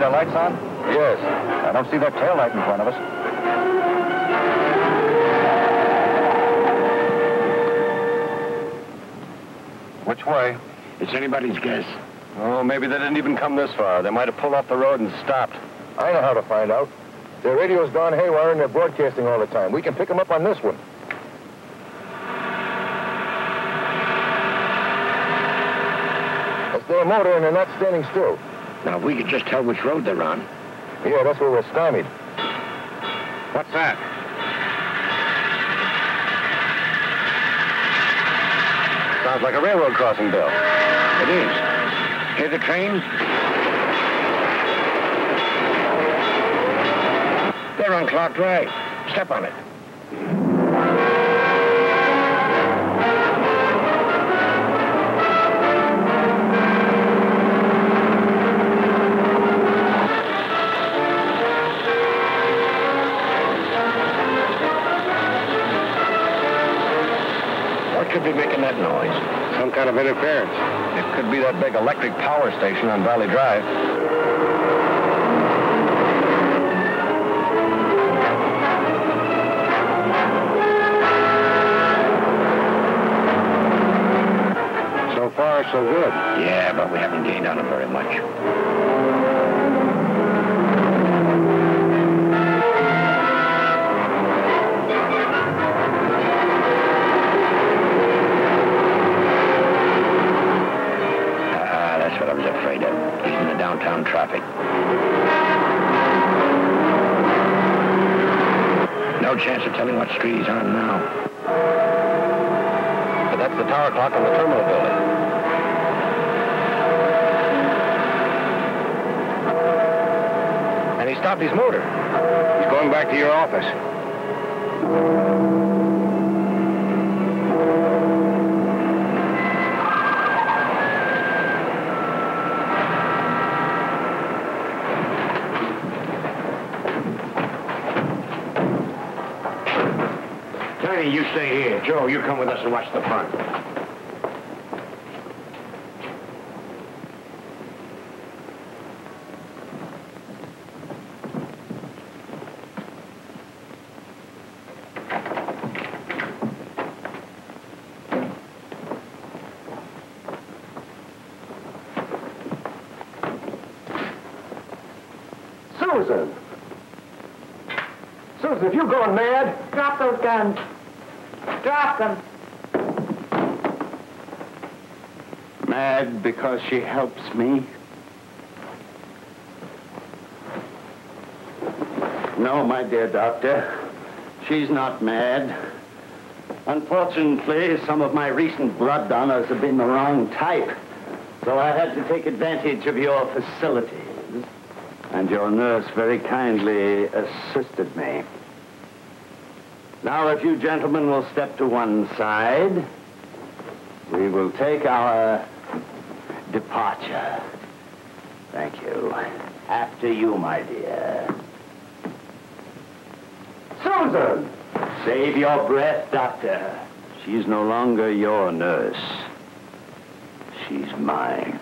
Their lights on? Yes. I don't see their taillight in front of us. Which way? It's anybody's guess. Oh, maybe they didn't even come this far. They might have pulled off the road and stopped. I know how to find out. Their radio's gone haywire and they're broadcasting all the time. We can pick them up on this one. That's their motor and they're not standing still. Now, if we could just tell which road they're on. Yeah, that's where we're stymied. What's that? Sounds like a railroad crossing, Bill. It is. Hear the train? They're on Claude Rains. Step on it. Could be making that noise. Some kind of interference. It could be that big electric power station on Valley Drive. So far, so good. Yeah, but we haven't gained on it very much. Downtown traffic. No chance of telling what street he's on now. But that's the tower clock on the terminal building. And he stopped his motor. He's going back to your office. You stay here. Joe, you come with us and watch the front. Susan! Susan, if you're going mad... Drop those guns. Drop them. Mad because she helps me? No, my dear doctor. She's not mad. Unfortunately, some of my recent blood donors have been the wrong type. So I had to take advantage of your facilities. And your nurse very kindly assisted me. Now, if you gentlemen will step to one side, we will take our departure. Thank you. After you, my dear. Susan! Save your breath, Doctor. She's no longer your nurse. She's mine.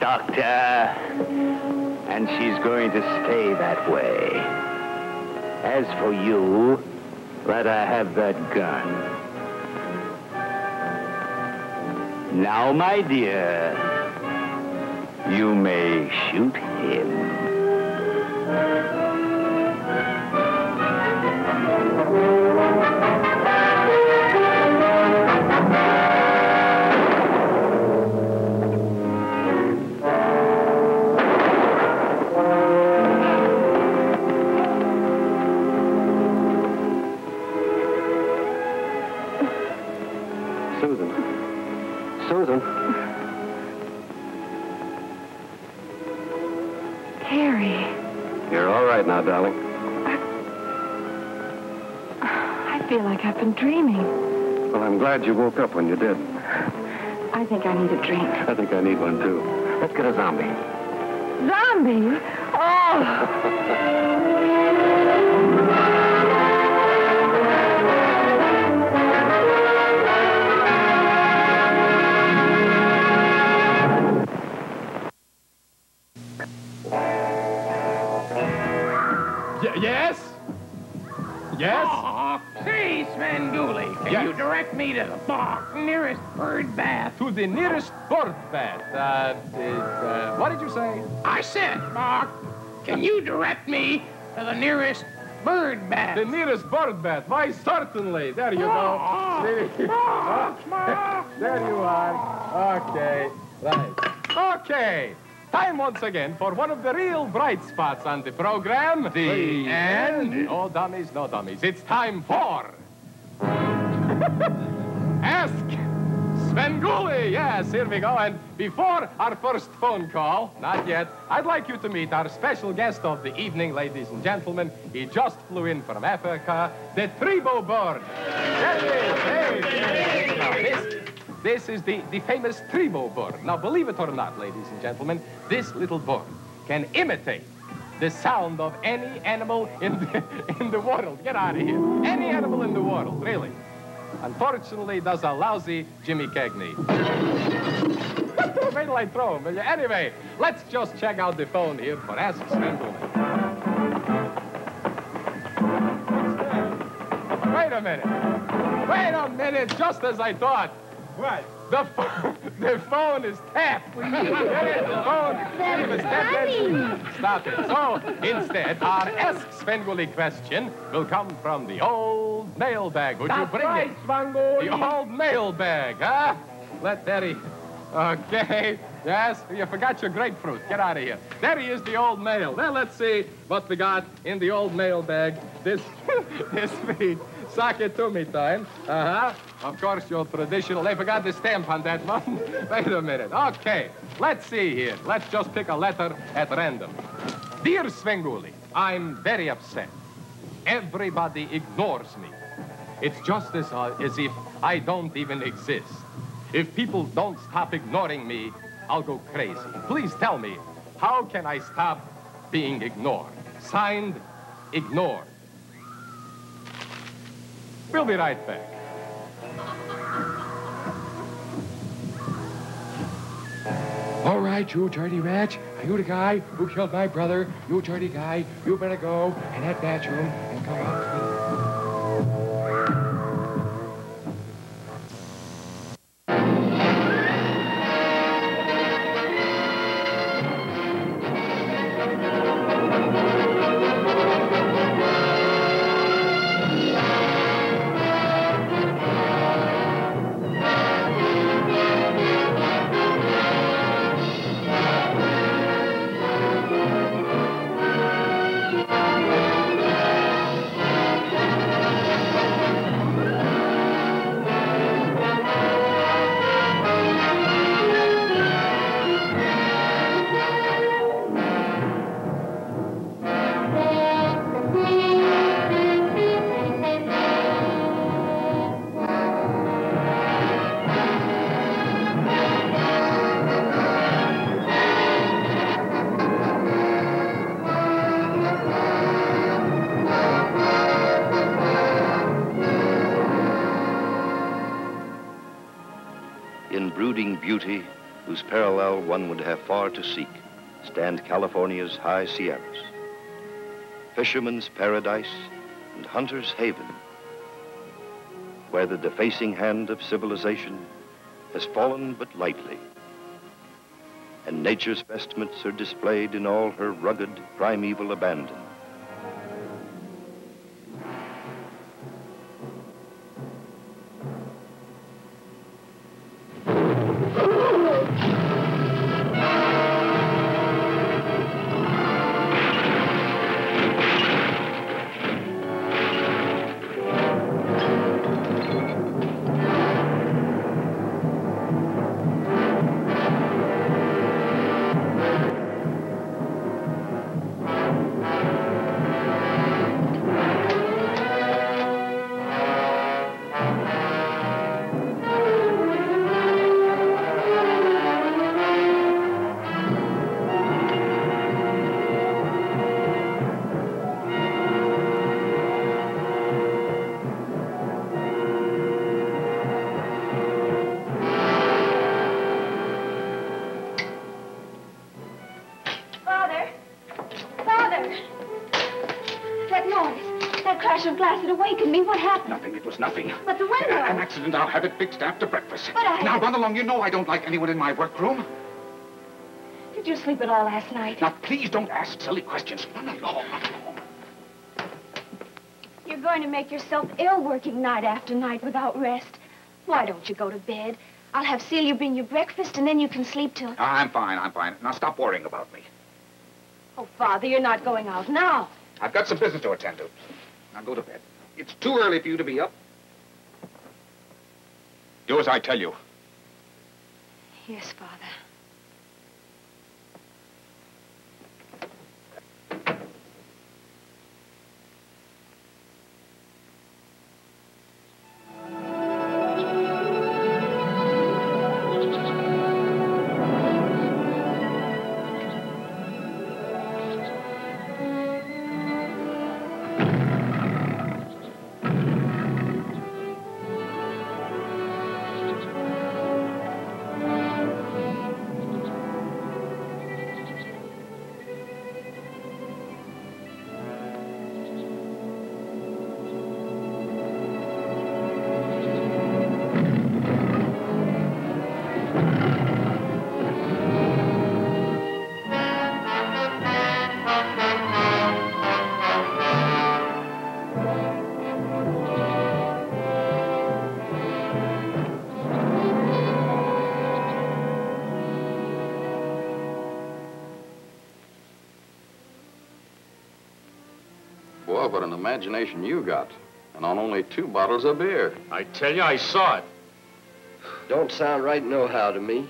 Doctor, and she's going to stay that way. As for you, let her have that gun. Now, my dear, you may shoot him. Now, darling. I feel like I've been dreaming. Well, I'm glad you woke up when you did. I think I need a drink. I think I need one, too. Let's get a zombie. Zombie? The nearest bird bath. Uh, uh, what did you say? I said, Mark, can you direct me to the nearest bird bath? The nearest bird bath? Why, certainly. There you oh, go. Oh, Mark, Mark. There you are. Okay. Right. Okay. Time once again for one of the real bright spots on the program. The, the end. end. No dummies, no dummies. It's time for... Ask... Svengoolie, yes, here we go. And before our first phone call, not yet, I'd like you to meet our special guest of the evening, ladies and gentlemen. He just flew in from Africa, the Tribo Bird. This, this is the, the famous Tribo Bird. Now, believe it or not, ladies and gentlemen, this little bird can imitate the sound of any animal in the, in the world. Get out of here. Any animal in the world, really. Unfortunately, that's a lousy Jimmy Cagney. Wait till I throw him. Anyway, let's just check out the phone here for Ask Svengoolie. Wait a minute. Wait a minute, just as I thought. What? The, the phone is tapped. Get it? The phone is tapped. Stop it. So, instead, our Ask Svengoolie question will come from the old mailbag. Would That's you bring right, it? Svengoolie. The old mailbag, huh? Let Terry... Okay. Yes, you forgot your grapefruit. Get out of here. There he is, the old mail. Now, let's see what we got in the old mailbag this, this week. Sakitumi time. Uh-huh. Of course, your traditional. They forgot the stamp on that one. Wait a minute. Okay. Let's see here. Let's just pick a letter at random. Dear Svengoolie, I'm very upset. Everybody ignores me. It's just as, uh, as if I don't even exist. If people don't stop ignoring me, I'll go crazy. Please tell me, how can I stop being ignored? Signed, ignored. We'll be right back. All right, you dirty wretch. Are you the guy who killed my brother? You dirty guy, you better go in that bathroom and come up. brooding beauty whose parallel one would have far to seek stand California's high Sierras. Fisherman's paradise and hunter's haven, where the defacing hand of civilization has fallen but lightly, and nature's vestments are displayed in all her rugged, primeval abandon. Nothing. But the window. An accident. I'll have it fixed after breakfast. But I... Now, run along. You know I don't like anyone in my workroom. Did you sleep at all last night? Now, please don't ask silly questions. Run along. You're going to make yourself ill working night after night without rest. Why don't you go to bed? I'll have Celia bring you breakfast, and then you can sleep till... I'm fine. I'm fine. Now, stop worrying about me. Oh, Father, you're not going out now. I've got some business to attend to. Now, go to bed. It's too early for you to be up. Do as I tell you. Yes, Father. What an imagination you got, and on only two bottles of beer. I tell you, I saw it. Don't sound right nohow to me.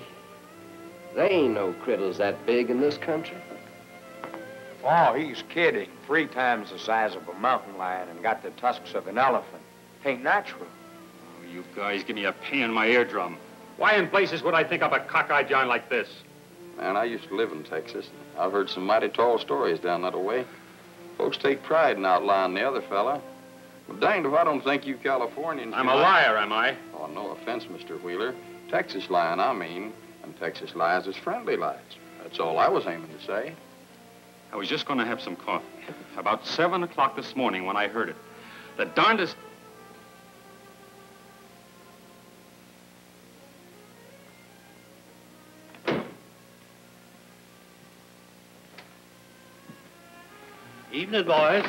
They ain't no critters that big in this country. Oh, he's kidding. Three times the size of a mountain lion and got the tusks of an elephant. Ain't natural. Oh, you guys give me a pain in my eardrum. Why in places would I think up a cockeyed yarn like this? Man, I used to live in Texas. I've heard some mighty tall stories down that way. Folks take pride in outlying the other fella. Well, danged if I don't think you Californians... I'm a liar, am I? Oh, no offense, Mister Wheeler. Texas lying, I mean. And Texas lies is friendly lies. That's all I was aiming to say. I was just going to have some coffee. About seven o'clock this morning when I heard it. The darndest... Evening, boys.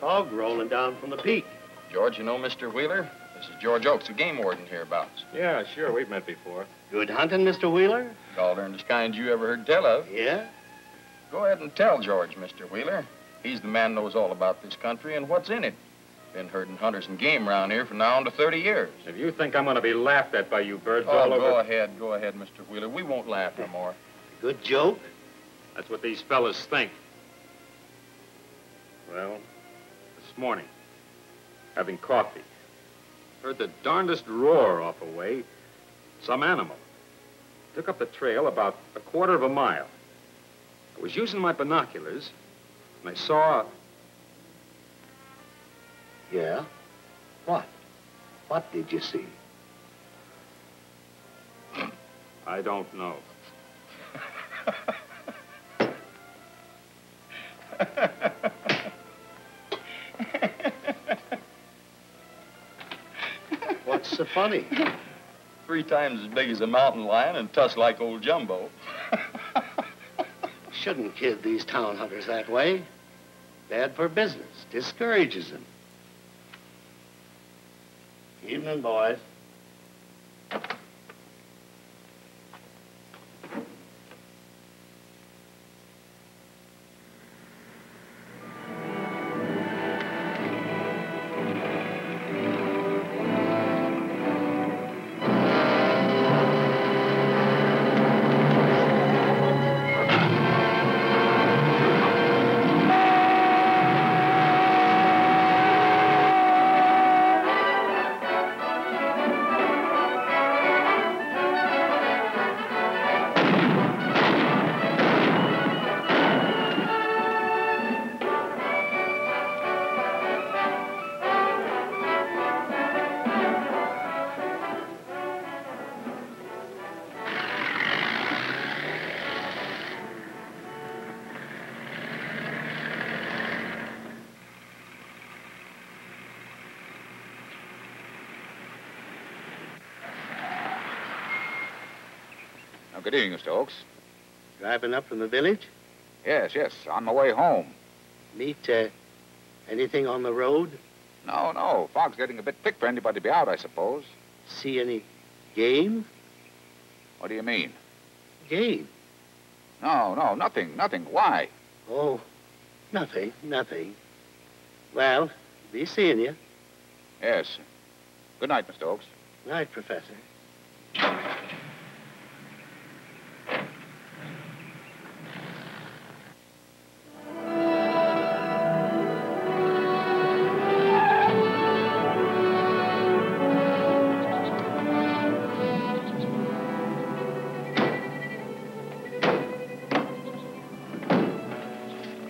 Fog rolling down from the peak. George, you know Mister Wheeler? This is George Oakes, the game warden hereabouts. Yeah, sure. We've met before. Good hunting, Mister Wheeler? The darndest kind you ever heard tell of. Yeah? Go ahead and tell George, Mister Wheeler. He's the man who knows all about this country and what's in it. Been herding hunters and game around here from now on to thirty years. If you think I'm going to be laughed at by you birds all over... Oh, go ahead. Go ahead, Mister Wheeler. We won't laugh no more. Good joke? That's what these fellas think. Well, this morning, having coffee, heard the darndest roar off away. Some animal. Took up the trail about a quarter of a mile. I was using my binoculars, and I saw... Yeah? What? What did you see? I don't know. What's so funny? Three times as big as a mountain lion and tusk like old Jumbo. Shouldn't kid these town hunters that way. Bad for business. Discourages them. Evening, boys. Good evening, Mister Oakes. Driving up from the village? Yes, yes, on my way home. Meet uh, anything on the road? No, no. Fog's getting a bit thick for anybody to be out, I suppose. See any game? What do you mean? Game? No, no, nothing, nothing. Why? Oh, nothing, nothing. Well, be seeing you. Yes. Good night, Mister Oakes. Good night, Professor.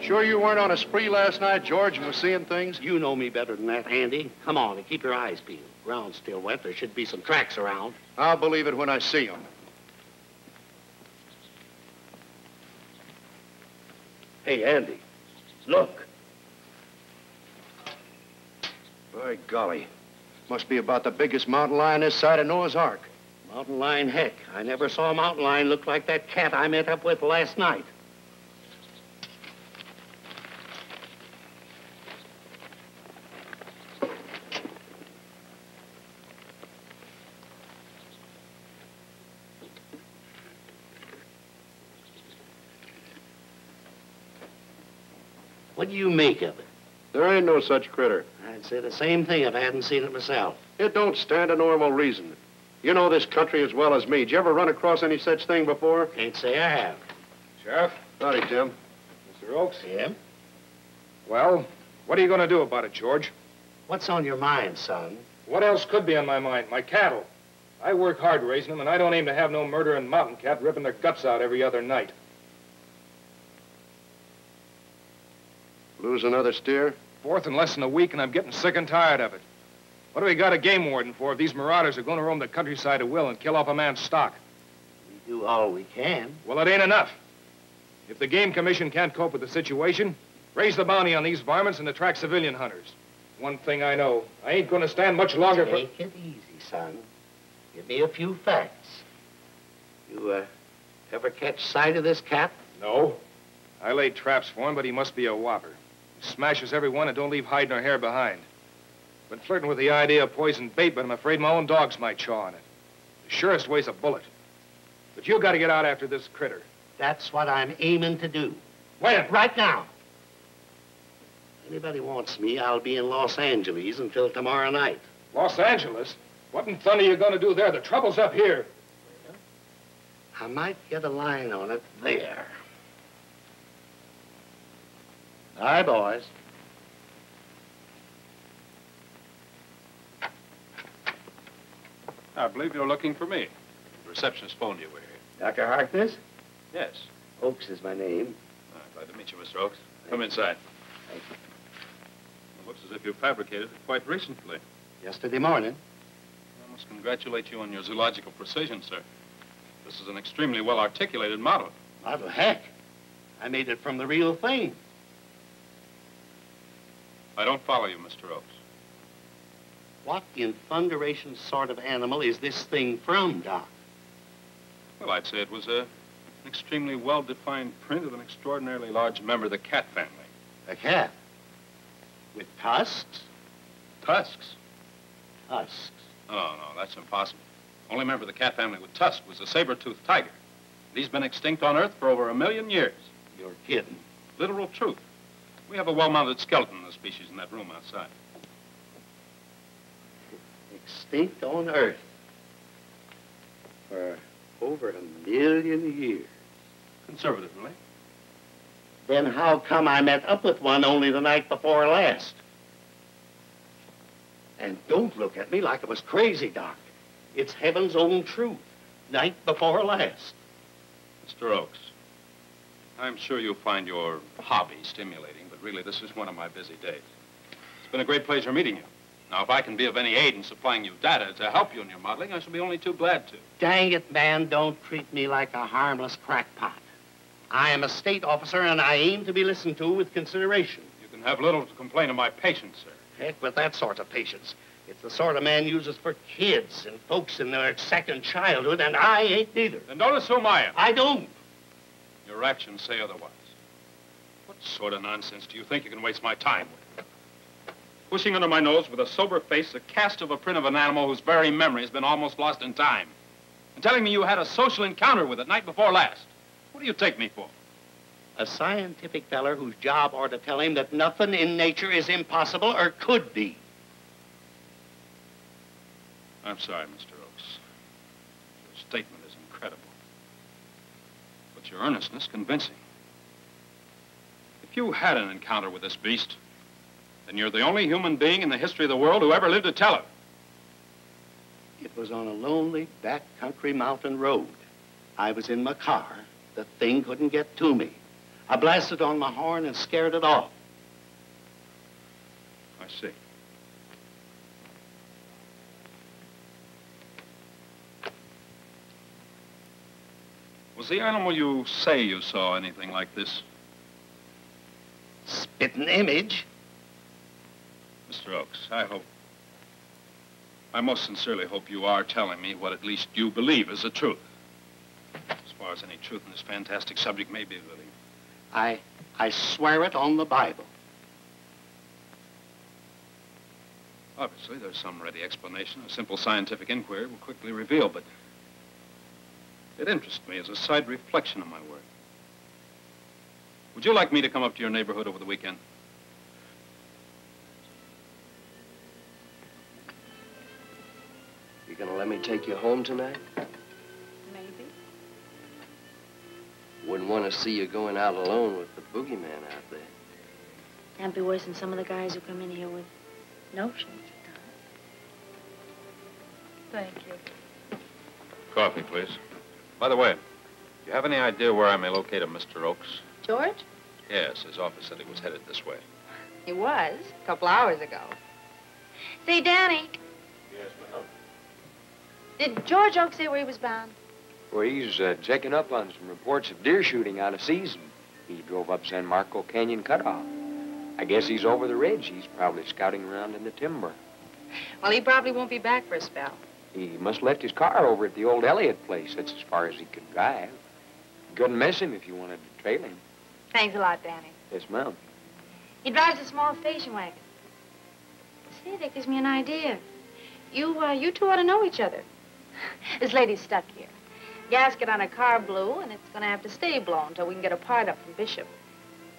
Sure you weren't on a spree last night, George, and were seeing things? You know me better than that, Andy. Come on and keep your eyes peeled. Ground's still wet. There should be some tracks around. I'll believe it when I see them. Hey, Andy, look. By golly, must be about the biggest mountain lion this side of Noah's Ark. Mountain lion, heck. I never saw a mountain lion look like that cat I met up with last night. What do you make of it? There ain't no such critter. I'd say the same thing if I hadn't seen it myself. It don't stand a normal reason. You know this country as well as me. Did you ever run across any such thing before? Can't say I have. Sheriff? Howdy, Tim. Mister Oakes? Yeah? Well, what are you going to do about it, George? What's on your mind, son? What else could be on my mind? My cattle. I work hard raising them, and I don't aim to have no murdering mountain cat ripping their guts out every other night. Lose another steer? Fourth in less than a week, and I'm getting sick and tired of it. What do we got a game warden for if these marauders are going to roam the countryside at will and kill off a man's stock? We do all we can. Well, it ain't enough. If the Game Commission can't cope with the situation, raise the bounty on these varmints and attract civilian hunters. One thing I know, I ain't going to stand much longer for... Take it easy, son. Give me a few facts. You, uh, ever catch sight of this cat? No. I laid traps for him, but he must be a whopper. Smashes everyone and don't leave hide nor hair behind. Been flirting with the idea of poison bait, but I'm afraid my own dogs might chaw on it. The surest way's a bullet. But you got to get out after this critter. That's what I'm aiming to do. Where? Right now. If anybody wants me, I'll be in Los Angeles until tomorrow night. Los Angeles? What in thunder are you going to do there? The trouble's up here. Well, I might get a line on it there. Hi, boys. I believe you're looking for me. The receptionist phoned you were here. Doctor Harkness? Yes. Oakes is my name. Oh, glad to meet you, Mister Oakes. Thank Come you. Inside. Thank you. It looks as if you fabricated it quite recently. Yesterday morning. I must congratulate you on your zoological precision, sir. This is an extremely well-articulated model. Model heck. I made it from the real thing. I don't follow you, Mister Oakes. What in thunderation sort of animal is this thing from, Doc? Well, I'd say it was a, an extremely well-defined print of an extraordinarily large member of the cat family. A cat? With tusks? Tusks? Tusks. No, no, no, that's impossible. Only member of the cat family with tusks was a saber-toothed tiger. He's been extinct on Earth for over a million years. You're kidding. Literal truth. We have a well-mounted skeleton of the species in that room outside. Extinct on Earth for over a million years. Conservatively. Then how come I met up with one only the night before last? And don't look at me like I was crazy, Doc. It's heaven's own truth. Night before last. Mister Oakes, I'm sure you'll find your hobby stimulating, but really this is one of my busy days. It's been a great pleasure meeting you. Now, if I can be of any aid in supplying you data to help you in your modeling, I shall be only too glad to. Dang it, man, don't treat me like a harmless crackpot. I am a state officer, and I aim to be listened to with consideration. You can have little to complain of my patience, sir. Heck with that sort of patience. It's the sort a man uses for kids and folks in their second childhood, and I ain't neither. Then don't assume I am. I don't. Your actions say otherwise. What sort of nonsense do you think you can waste my time with? Pushing under my nose with a sober face the cast of a print of an animal whose very memory has been almost lost in time. And telling me you had a social encounter with it night before last. What do you take me for? A scientific feller whose job are to tell him that nothing in nature is impossible or could be. I'm sorry, Mister Oakes. Your statement is incredible. But your earnestness convincing. If you had an encounter with this beast, then you're the only human being in the history of the world who ever lived to tell it. It was on a lonely backcountry mountain road. I was in my car. The thing couldn't get to me. I blasted on my horn and scared it off. I see. Was the animal you say you saw anything like this? Spittin' image. Mister Oakes, I hope... I most sincerely hope you are telling me what at least you believe is the truth. As far as any truth in this fantastic subject may be, really. I... I swear it on the Bible. Obviously, there's some ready explanation. A simple scientific inquiry will quickly reveal, but... it interests me as a side reflection on my work. Would you like me to come up to your neighborhood over the weekend? You gonna let me take you home tonight? Maybe. Wouldn't want to see you going out alone with the boogeyman out there. That'd be worse than some of the guys who come in here with notions. Thank you. Coffee, please. By the way, do you have any idea where I may locate him, Mister Oakes? George? Yes, his office said he was headed this way. He was, a couple hours ago. See, Danny. Yes, ma'am. Did George Oakes say where he was bound? Well, he's uh, checking up on some reports of deer shooting out of season. He drove up San Marco Canyon Cutoff. I guess he's over the ridge. He's probably scouting around in the timber. Well, he probably won't be back for a spell. He must have left his car over at the old Elliott place. That's as far as he could drive. You couldn't miss him if you wanted to trail him. Thanks a lot, Danny. Yes, ma'am. He drives a small station wagon. See, that gives me an idea. You, uh, you two ought to know each other. This lady's stuck here. Gasket on her car blew, and it's going to have to stay blown until we can get a part up from Bishop.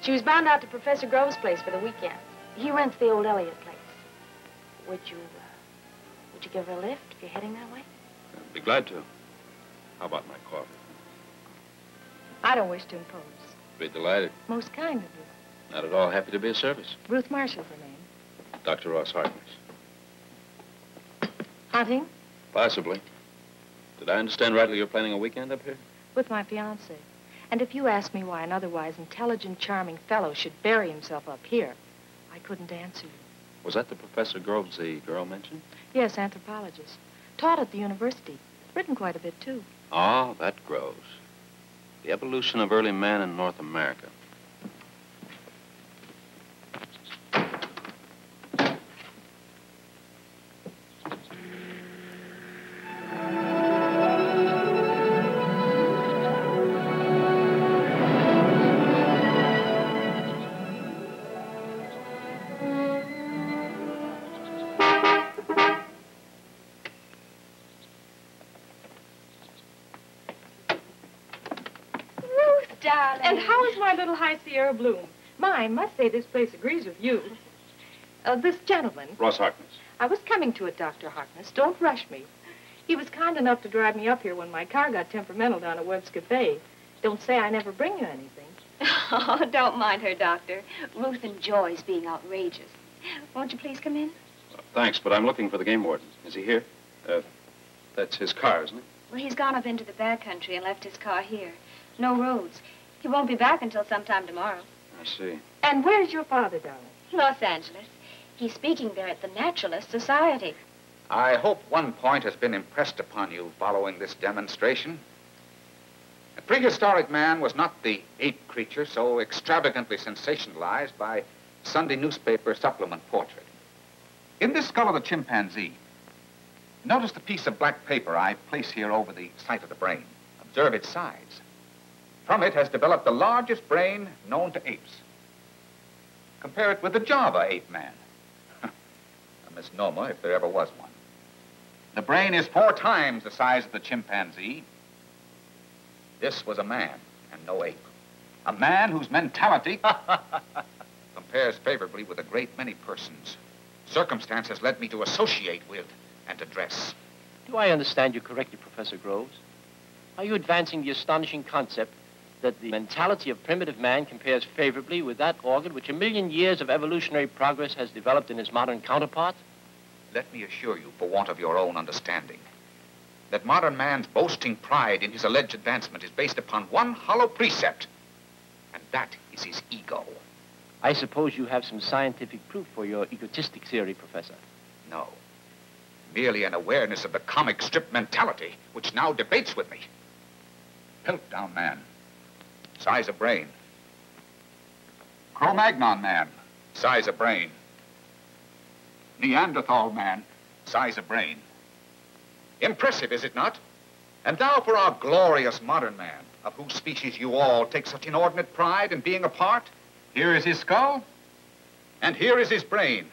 She was bound out to Professor Groves' place for the weekend. He rents the old Elliott place. Would you... would you give her a lift if you're heading that way? I'd be glad to. How about my coffee? I don't wish to impose. Be delighted. Most kind of you. Not at all happy to be of service. Ruth Marshall's her name. Doctor Ross Harkness. Hunting? Possibly. Did I understand rightly you're planning a weekend up here? With my fiancé. And if you ask me why an otherwise intelligent, charming fellow should bury himself up here, I couldn't answer you. Was that the Professor Groves the girl mentioned? Yes, anthropologist. Taught at the university. Written quite a bit, too. Ah, that Groves. The evolution of early man in North America. Bloom. My, I must say this place agrees with you. Uh, this gentleman... Ross Harkness. I was coming to it, Doctor Harkness. Don't rush me. He was kind enough to drive me up here when my car got temperamental down at Webb's Cafe. Don't say I never bring you anything. Oh, don't mind her, Doctor. Ruth enjoys being outrageous. Won't you please come in? Well, thanks, but I'm looking for the game warden. Is he here? Uh, that's his car, isn't it? Well, he's gone up into the back country and left his car here. No roads. He won't be back until sometime tomorrow. I see. And where's your father, darling? Los Angeles. He's speaking there at the Naturalist Society. I hope one point has been impressed upon you following this demonstration. A prehistoric man was not the ape creature so extravagantly sensationalized by Sunday newspaper supplement portrait. In this skull of the chimpanzee, notice the piece of black paper I place here over the site of the brain. Observe its size. From it has developed the largest brain known to apes. Compare it with the Java ape man. A misnomer if there ever was one. The brain is four times the size of the chimpanzee. This was a man and no ape. A man whose mentality compares favorably with a great many persons. Circumstances led me to associate with and address. Do I understand you correctly, Professor Groves? Are you advancing the astonishing concept that the mentality of primitive man compares favorably with that organ which a million years of evolutionary progress has developed in his modern counterpart? Let me assure you, for want of your own understanding, that modern man's boasting pride in his alleged advancement is based upon one hollow precept, and that is his ego. I suppose you have some scientific proof for your egotistic theory, Professor. No. Merely an awareness of the comic strip mentality which now debates with me. Piltdown man, size of brain. Cro-Magnon man, size of brain. Neanderthal man, size of brain. Impressive, is it not? And now for our glorious modern man, of whose species you all take such inordinate pride in being a part. Here is his skull, and here is his brain.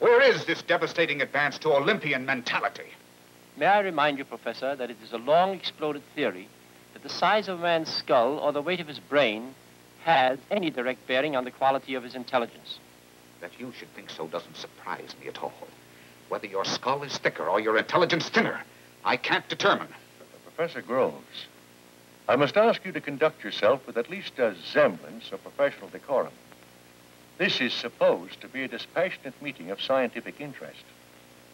Where is this devastating advance to Olympian mentality? May I remind you, Professor, that it is a long-exploded theory that the size of a man's skull or the weight of his brain has any direct bearing on the quality of his intelligence. That you should think so doesn't surprise me at all. Whether your skull is thicker or your intelligence thinner, I can't determine. Professor Groves, I must ask you to conduct yourself with at least a semblance of professional decorum. This is supposed to be a dispassionate meeting of scientific interest.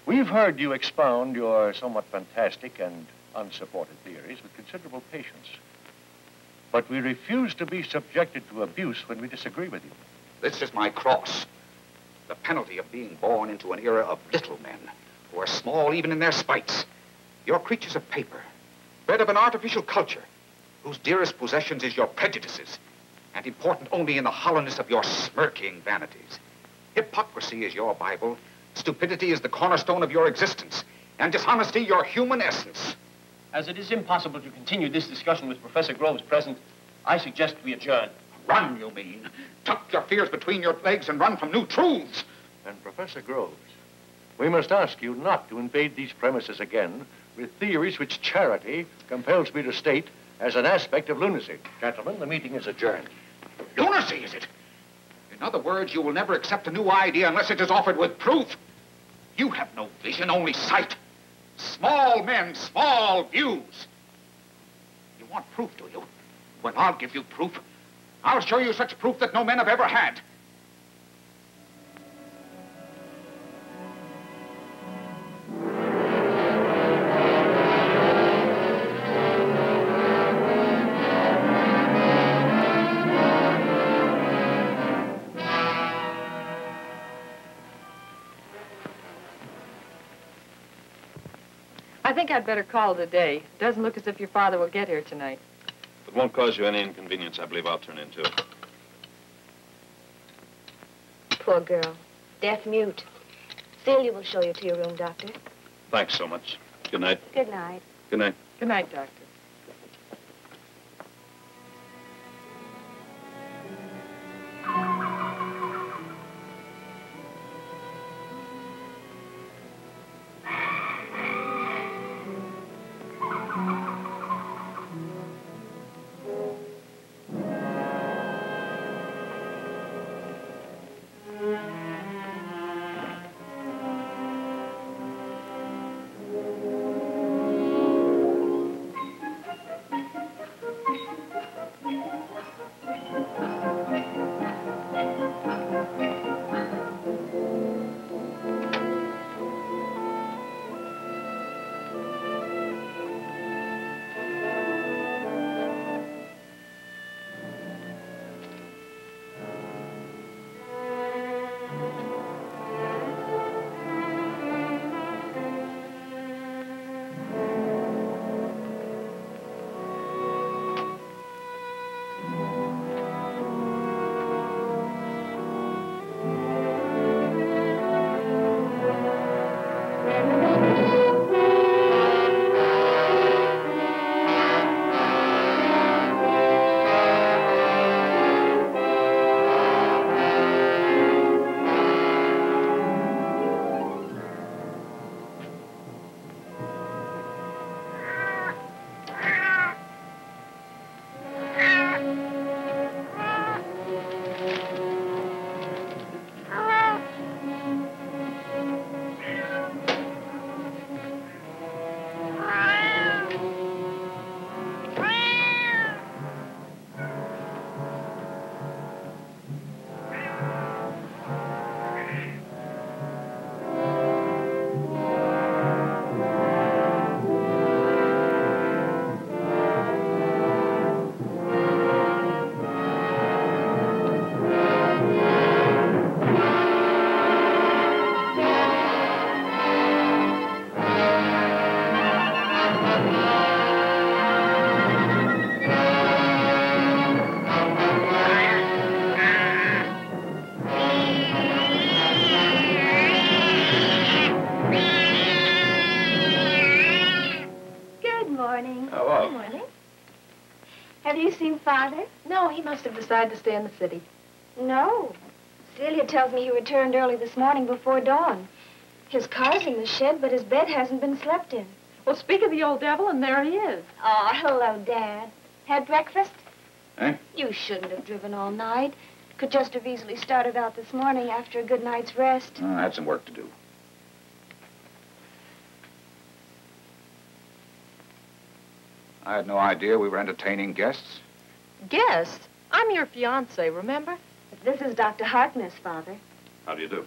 We've heard you expound your somewhat fantastic and unsupported theories with considerable patience. But we refuse to be subjected to abuse when we disagree with you. This is my cross. The penalty of being born into an era of little men, who are small even in their spites. You're creatures of paper, bred of an artificial culture, whose dearest possessions is your prejudices, and important only in the hollowness of your smirking vanities. Hypocrisy is your Bible. Stupidity is the cornerstone of your existence, and dishonesty your human essence. As it is impossible to continue this discussion with Professor Groves present, I suggest we adjourn. Run, you mean? Tuck your fears between your legs and run from new truths. And Professor Groves, we must ask you not to invade these premises again with theories which charity compels me to state as an aspect of lunacy. Gentlemen, the meeting is adjourned. Lunacy, is it? In other words, you will never accept a new idea unless it is offered with proof. You have no vision, only sight. Small men, small views. You want proof, do you? Well, I'll give you proof. I'll show you such proof that no men have ever had. I think I'd better call it a day. It doesn't look as if your father will get here tonight. If it won't cause you any inconvenience, I believe I'll turn in, too. Poor girl. Deaf-mute. Celia will show you to your room, Doctor. Thanks so much. Good night. Good night. Good night. Good night, Doctor. Father? No, he must have decided to stay in the city. No. Celia tells me he returned early this morning before dawn. His car's in the shed, but his bed hasn't been slept in. Well, speak of the old devil, and there he is. Oh, hello, Dad. Had breakfast? Eh? You shouldn't have driven all night. Could just have easily started out this morning after a good night's rest. Oh, I have some work to do. I had no idea we were entertaining guests. Guest? I'm your fiance, remember? This is Doctor Harkness, Father. How do you do?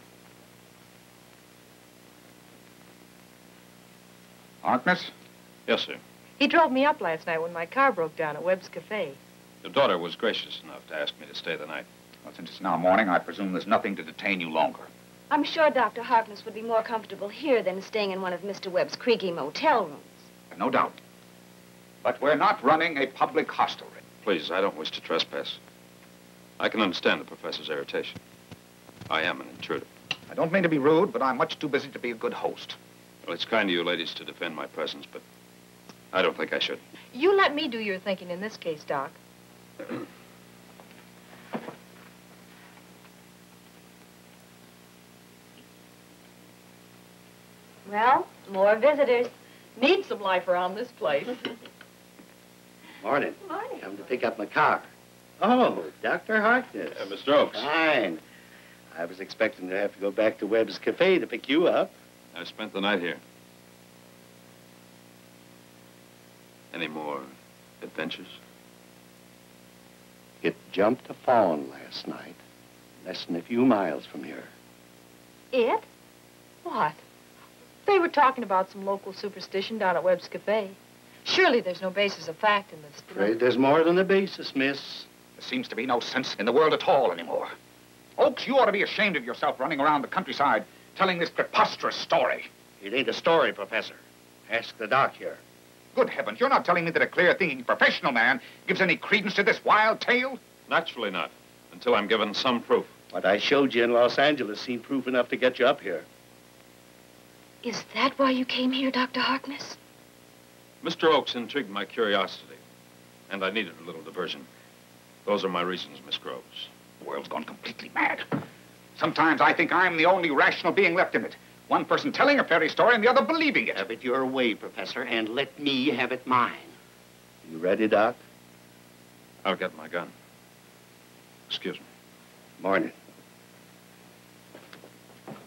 Harkness? Yes, sir. He drove me up last night when my car broke down at Webb's Cafe. Your daughter was gracious enough to ask me to stay the night. Well, since it's now morning, I presume there's nothing to detain you longer. I'm sure Doctor Harkness would be more comfortable here than staying in one of Mister Webb's creaky motel rooms. No doubt. But we're not running a public hostelry. Please, I don't wish to trespass. I can understand the professor's irritation. I am an intruder. I don't mean to be rude, but I'm much too busy to be a good host. Well, it's kind of you ladies to defend my presence, but I don't think I should. You let me do your thinking in this case, Doc. Well, more visitors. Need some life around this place. Morning. Morning. Come to pick up my car. Oh, Doctor Harkness. Uh, Mister Oakes. Fine. I was expecting to have to go back to Webb's Cafe to pick you up. I spent the night here. Any more adventures? It jumped a fawn last night, less than a few miles from here. It? What? They were talking about some local superstition down at Webb's Cafe. Surely there's no basis of fact in this. Afraid there's more than a basis, miss. There seems to be no sense in the world at all anymore. Oakes, you ought to be ashamed of yourself running around the countryside telling this preposterous story. It ain't a story, Professor. Ask the doctor. Good heavens, you're not telling me that a clear-thinking professional man gives any credence to this wild tale? Naturally not, until I'm given some proof. What I showed you in Los Angeles seemed proof enough to get you up here. Is that why you came here, Doctor Harkness? Mister Oakes intrigued my curiosity, and I needed a little diversion. Those are my reasons, Miss Groves. The world's gone completely mad. Sometimes I think I'm the only rational being left in it. One person telling a fairy story and the other believing it. Have it your way, Professor, and let me have it mine. You ready, Doc? I'll get my gun. Excuse me. Morning.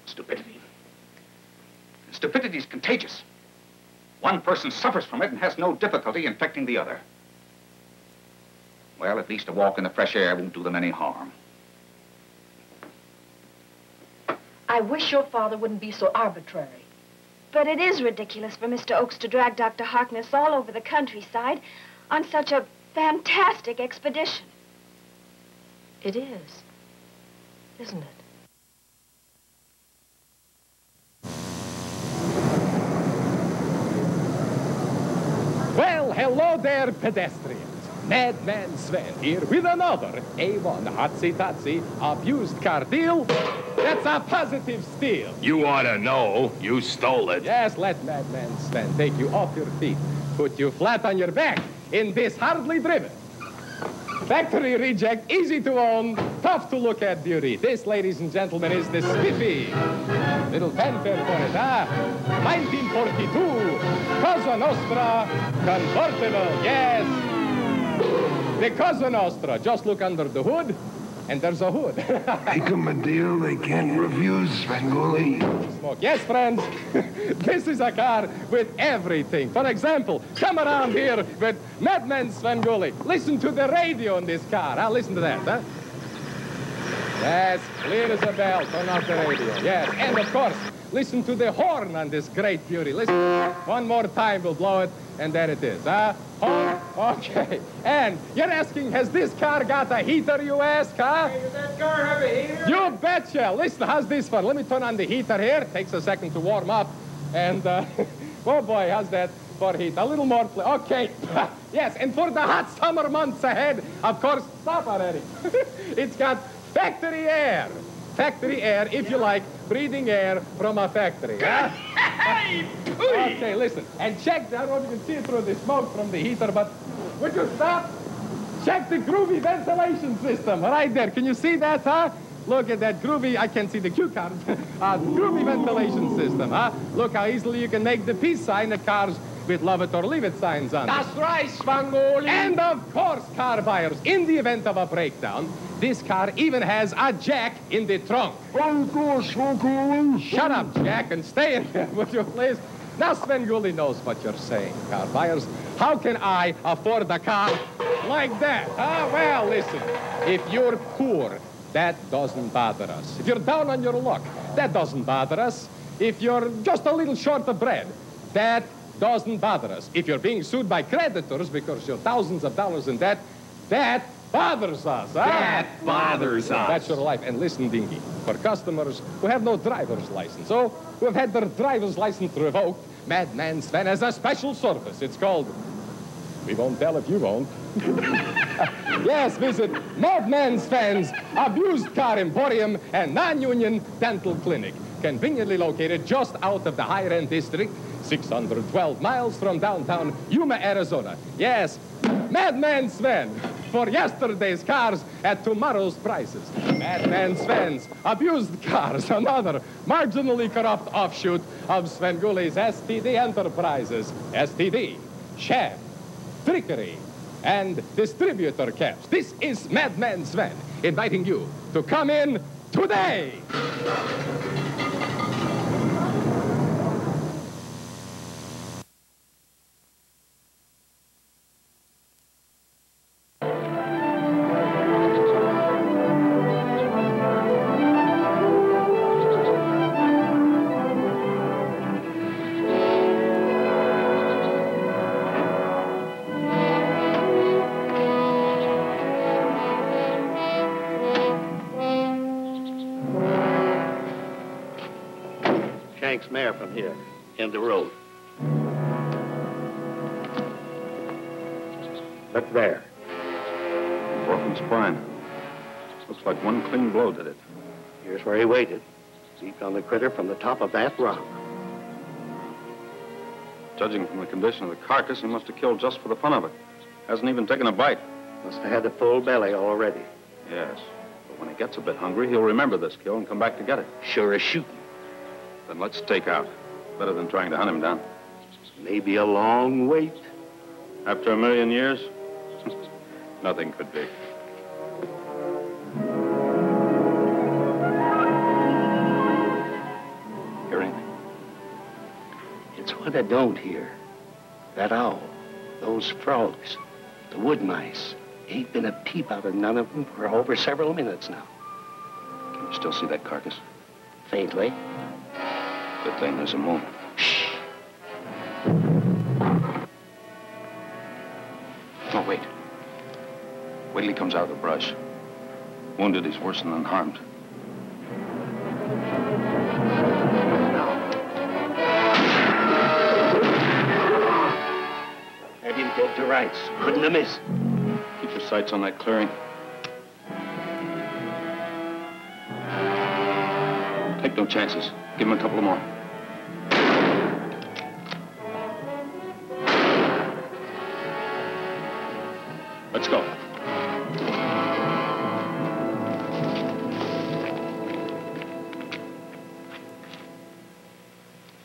Stupidity. Stupidity is contagious. One person suffers from it and has no difficulty infecting the other. Well, at least a walk in the fresh air won't do them any harm. I wish your father wouldn't be so arbitrary. But it is ridiculous for Mister Oakes to drag Doctor Harkness all over the countryside on such a fantastic expedition. It is, isn't it? Well, hello there, pedestrians. Madman Sven here with another A one hotsy-totsy abused car deal that's a positive steal. You ought to know. You stole it. Yes, let Madman Sven take you off your feet, put you flat on your back in this hardly driven. Factory reject, easy to own, tough to look at beauty. This, ladies and gentlemen, is the Spiffy. Little fanfare for it, ah? nineteen forty-two, Cosa Nostra, convertible, yes. The Cosa Nostra, just look under the hood, and there's a hood. Make them a deal they can't refuse, Svengoolie. Smoke, yes, friends. This is a car with everything. For example, come around here with Madman Svengoolie. Listen to the radio in this car. I'll listen to that, huh? Yes, clear as a bell. Turn off the radio. Yes, and of course, listen to the horn on this great beauty. Listen, one more time, we'll blow it, and there it is, huh? Horn, okay. And you're asking, has this car got a heater, you ask, huh? Hey, does that car have a heater? You betcha. Listen, how's this fun? Let me turn on the heater here. Takes a second to warm up. And, uh, oh boy, how's that for heat? A little more, play. Okay. Yes, and for the hot summer months ahead, of course, stop already. It's got factory air. Factory air, if you like, breathing air from a factory. Huh? Okay, listen, and check, I don't know if you can see it through the smoke from the heater, but would you stop? Check the groovy ventilation system right there. Can you see that, huh? Look at that groovy, I can't see the cue card, uh, groovy ventilation system, huh? Look how easily you can make the peace sign that cars with love it or leave it signs on. That's right, Svengoolie. And of course, car buyers, in the event of a breakdown, this car even has a jack in the trunk. Shut up, Jack, and stay in there, would you please? Now, Svengoolie knows what you're saying, car buyers. How can I afford a car like that? Ah, huh? Well, listen, if you're poor, that doesn't bother us. If you're down on your luck, that doesn't bother us. If you're just a little short of bread, that doesn't bother us. If you're being sued by creditors because you're thousands of dollars in debt, that bothers us, huh? That bothers us. That's your life. And listen, Dingy, for customers who have no driver's license, or who have had their driver's license revoked, Madman Sven has a special service. It's called, we won't tell if you won't. Yes, visit Madman Sven's Abused Car Emporium and Non-Union Dental Clinic, conveniently located just out of the higher-end district, six hundred twelve miles from downtown Yuma, Arizona. Yes, Madman Sven, for yesterday's cars at tomorrow's prices. Madman Sven's Abused Cars, another marginally corrupt offshoot of Svengoolie's S T D enterprises. S T D, sham, trickery, and distributor caps. This is Madman Sven, inviting you to come in today. Mare from here, in the road. Look there. Broken spine. Looks like one clean blow did it. Here's where he waited. Deep on the critter from the top of that rock. Judging from the condition of the carcass, he must have killed just for the fun of it. Hasn't even taken a bite. Must have had a full belly already. Yes. But when he gets a bit hungry, he'll remember this kill and come back to get it. Sure as shooting. Then let's take out. Better than trying to hunt him down. Maybe a long wait. After a million years, nothing could be. Hear anything? It's what I don't hear. That owl, those frogs, the wood mice. Ain't been a peep out of none of them for over several minutes now. Can you still see that carcass? Faintly. Good thing there's a moon. Shh. Oh, wait. Wait till he comes out of the brush. Wounded, he's worse than unharmed. Had him dead to rights. Couldn't have missed. Keep your sights on that clearing. Take no chances. Give him a couple more. Let's go.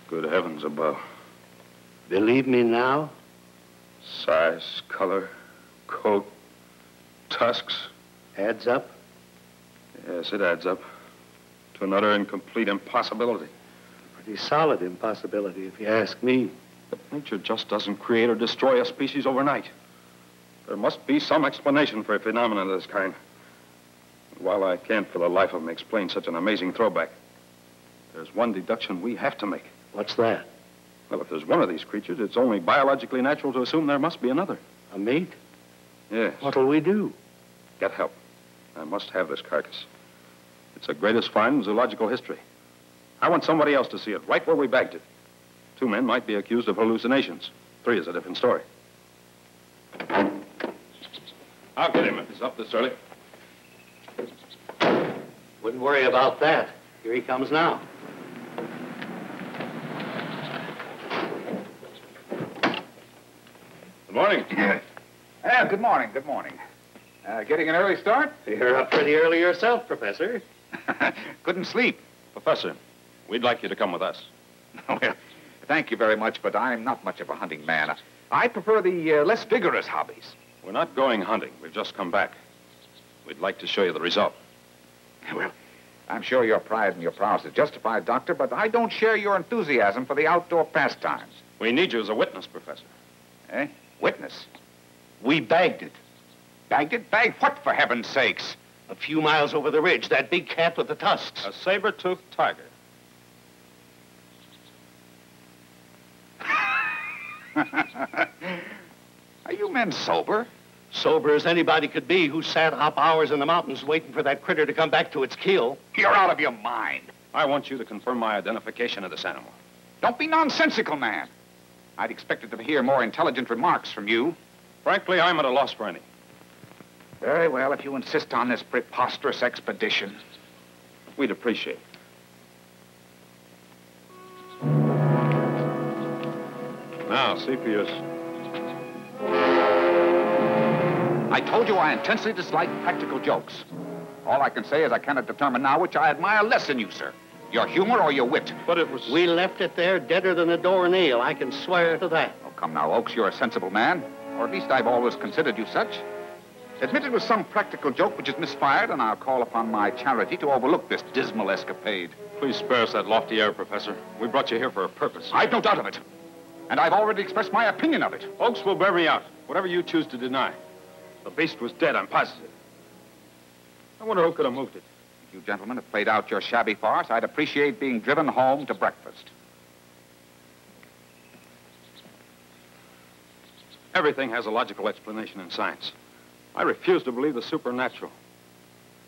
Good heavens above. Believe me now? Size, color, coat, tusks. Adds up? Yes, it adds up. To another incomplete impossibility. Pretty solid impossibility, if you ask me. But nature just doesn't create or destroy a species overnight. There must be some explanation for a phenomenon of this kind. And while I can't for the life of me explain such an amazing throwback, there's one deduction we have to make. What's that? Well, if there's one of these creatures, it's only biologically natural to assume there must be another. A mate? Yes. What'll we do? Get help. I must have this carcass. It's the greatest find in zoological history. I want somebody else to see it, right where we bagged it. Two men might be accused of hallucinations. Three is a different story. I'll get him if he's up this early. Wouldn't worry about that. Here he comes now. Good morning. Yeah. Ah, good morning, good morning. Uh, getting an early start? You're up pretty early yourself, Professor. Couldn't sleep. Professor, we'd like you to come with us. Well, thank you very much, but I'm not much of a hunting man. I prefer the uh, less vigorous hobbies. We're not going hunting. We've just come back. We'd like to show you the result. Well, I'm sure your pride and your prowess is justified, Doctor, but I don't share your enthusiasm for the outdoor pastimes. We need you as a witness, Professor. Eh? Witness? We bagged it. Bagged it? Bagged what, for heaven's sakes? A few miles over the ridge, that big cat with the tusks. A saber-toothed tiger. Are you men sober? Sober as anybody could be who sat up hours in the mountains waiting for that critter to come back to its kill. You're out of your mind. I want you to confirm my identification of this animal. Don't be nonsensical, man. I'd expected to hear more intelligent remarks from you. Frankly, I'm at a loss for any. Very well, if you insist on this preposterous expedition. We'd appreciate it. Now, see for yourself. I told you I intensely dislike practical jokes. All I can say is I cannot determine now which I admire less in you, sir. Your humor or your wit. But it was... We left it there deader than a door nail. I can swear to that. Oh, come now, Oakes, you're a sensible man. Or at least I've always considered you such. Admit it was some practical joke which has misfired, and I'll call upon my charity to overlook this dismal escapade. Please spare us that lofty air, Professor. We brought you here for a purpose. I've no doubt of it. And I've already expressed my opinion of it. Oakes will bear me out, whatever you choose to deny. The beast was dead, I'm positive. I wonder who could have moved it. If you gentlemen have played out your shabby farce, I'd appreciate being driven home to breakfast. Everything has a logical explanation in science. I refuse to believe the supernatural.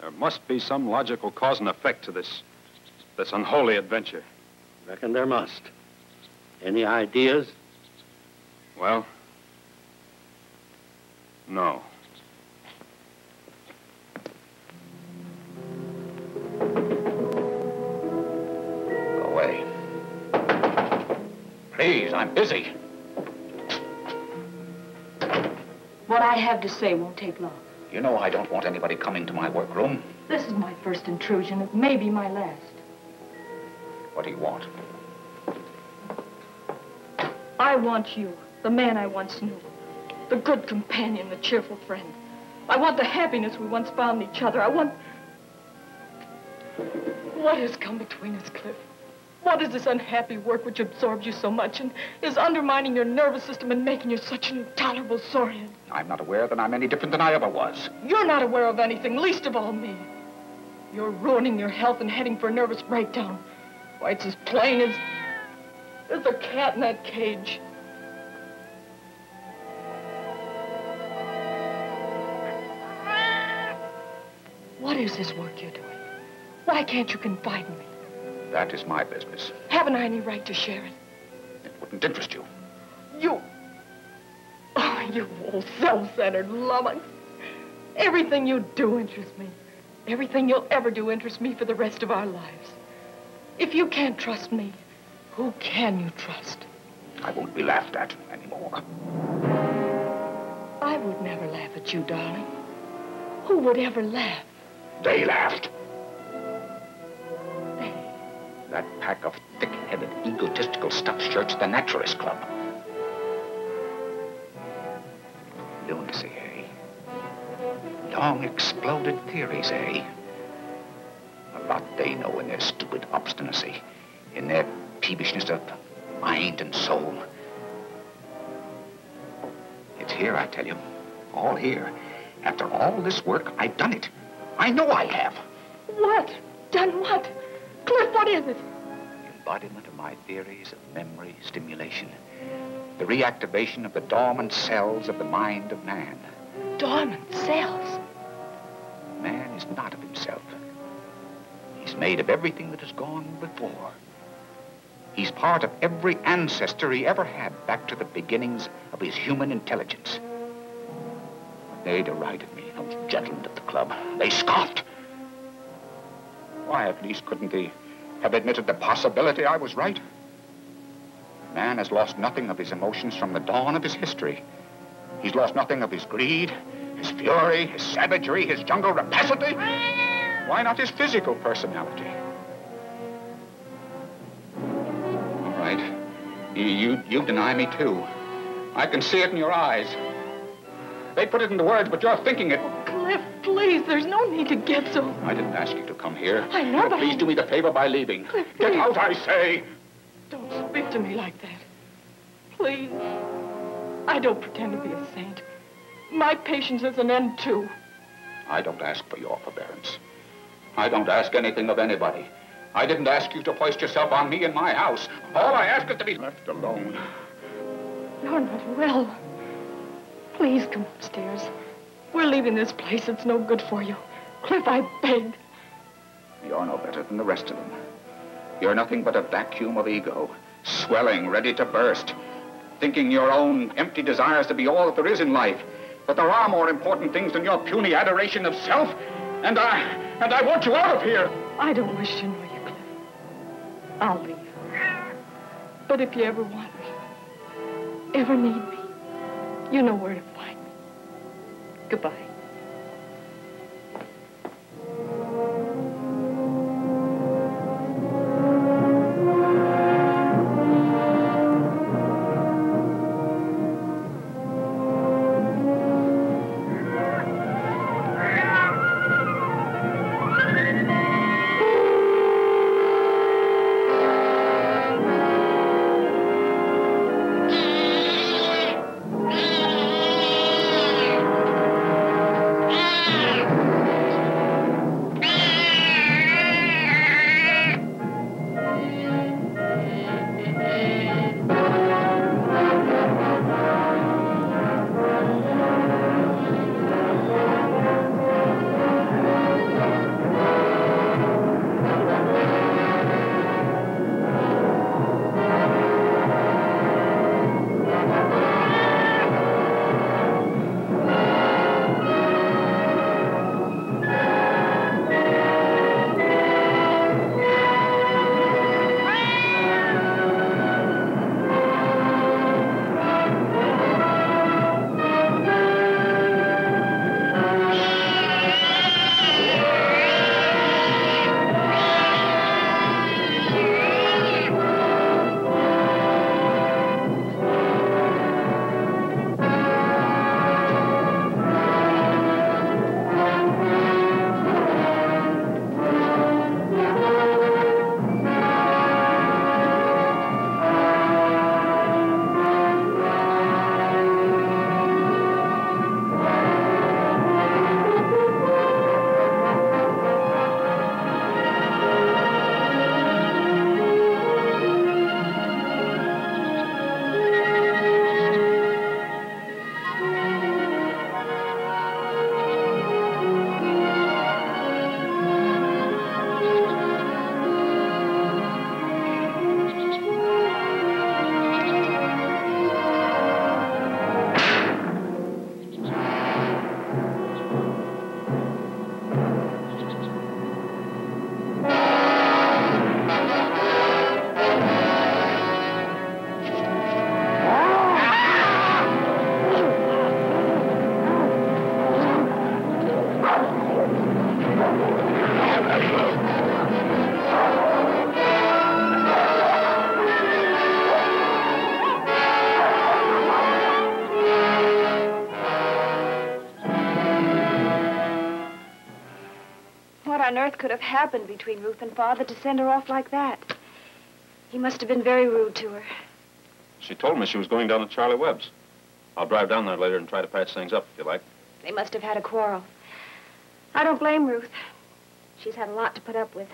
There must be some logical cause and effect to this, this unholy adventure. Reckon there must. Any ideas? Well, No. Go away. Please, I'm busy. What I have to say won't take long. You know I don't want anybody coming to my workroom. This is my first intrusion. It may be my last. What do you want? I want you, the man I once knew. The good companion, the cheerful friend. I want the happiness we once found in each other. I want... What has come between us, Cliff? What is this unhappy work which absorbs you so much and is undermining your nervous system and making you such an intolerable saurian? I'm not aware that I'm any different than I ever was. You're not aware of anything, least of all me. You're ruining your health and heading for a nervous breakdown. Why, it's as plain as... There's a cat in that cage. What is this work you're doing? Why can't you confide in me? That is my business. Haven't I any right to share it? It wouldn't interest you. You... Oh, you old self-centered lummox. Everything you do interests me. Everything you'll ever do interests me for the rest of our lives. If you can't trust me, who can you trust? I won't be laughed at anymore. I would never laugh at you, darling. Who would ever laugh? They laughed. That pack of thick-headed, egotistical stuff-shirts, the Naturalist Club. Lunacy, eh? Long-exploded theories, eh? A lot they know in their stupid obstinacy, in their peevishness of mind and soul. It's here, I tell you. All here. After all this work, I've done it. I know I have. What? Done what? Cliff, what is it? Embodiment of my theories of memory stimulation. The reactivation of the dormant cells of the mind of man. Dormant cells? Man is not of himself. He's made of everything that has gone before. He's part of every ancestor he ever had back to the beginnings of his human intelligence. They derided me, those gentlemen at the club. They scoffed. Why, at least, couldn't they have admitted the possibility I was right? Man has lost nothing of his emotions from the dawn of his history. He's lost nothing of his greed, his fury, his savagery, his jungle rapacity. Why not his physical personality? All right. You, you, you deny me, too. I can see it in your eyes. They put it into words, but you're thinking it. Cliff, please, there's no need to get so... I didn't ask you to come here. I know, but... Please do me the favor by leaving. Cliff, please. Get out, I say! Don't speak to me like that. Please. I don't pretend to be a saint. My patience is an end, too. I don't ask for your forbearance. I don't ask anything of anybody. I didn't ask you to hoist yourself on me in my house. All I ask is to be left alone. You're not well. Please come upstairs. We're leaving this place. It's no good for you. Cliff, I beg. You're no better than the rest of them. You're nothing but a vacuum of ego, swelling, ready to burst, thinking your own empty desires to be all that there is in life. But there are more important things than your puny adoration of self, and I... and I want you out of here. I don't wish to know you, Cliff. I'll leave. But if you ever want me, ever need me, you know where to find me. Goodbye. earth could have happened between Ruth and Father to send her off like that? He must have been very rude to her. She told me she was going down to Charlie Webb's. I'll drive down there later and try to patch things up, if you like. They must have had a quarrel. I don't blame Ruth. She's had a lot to put up with.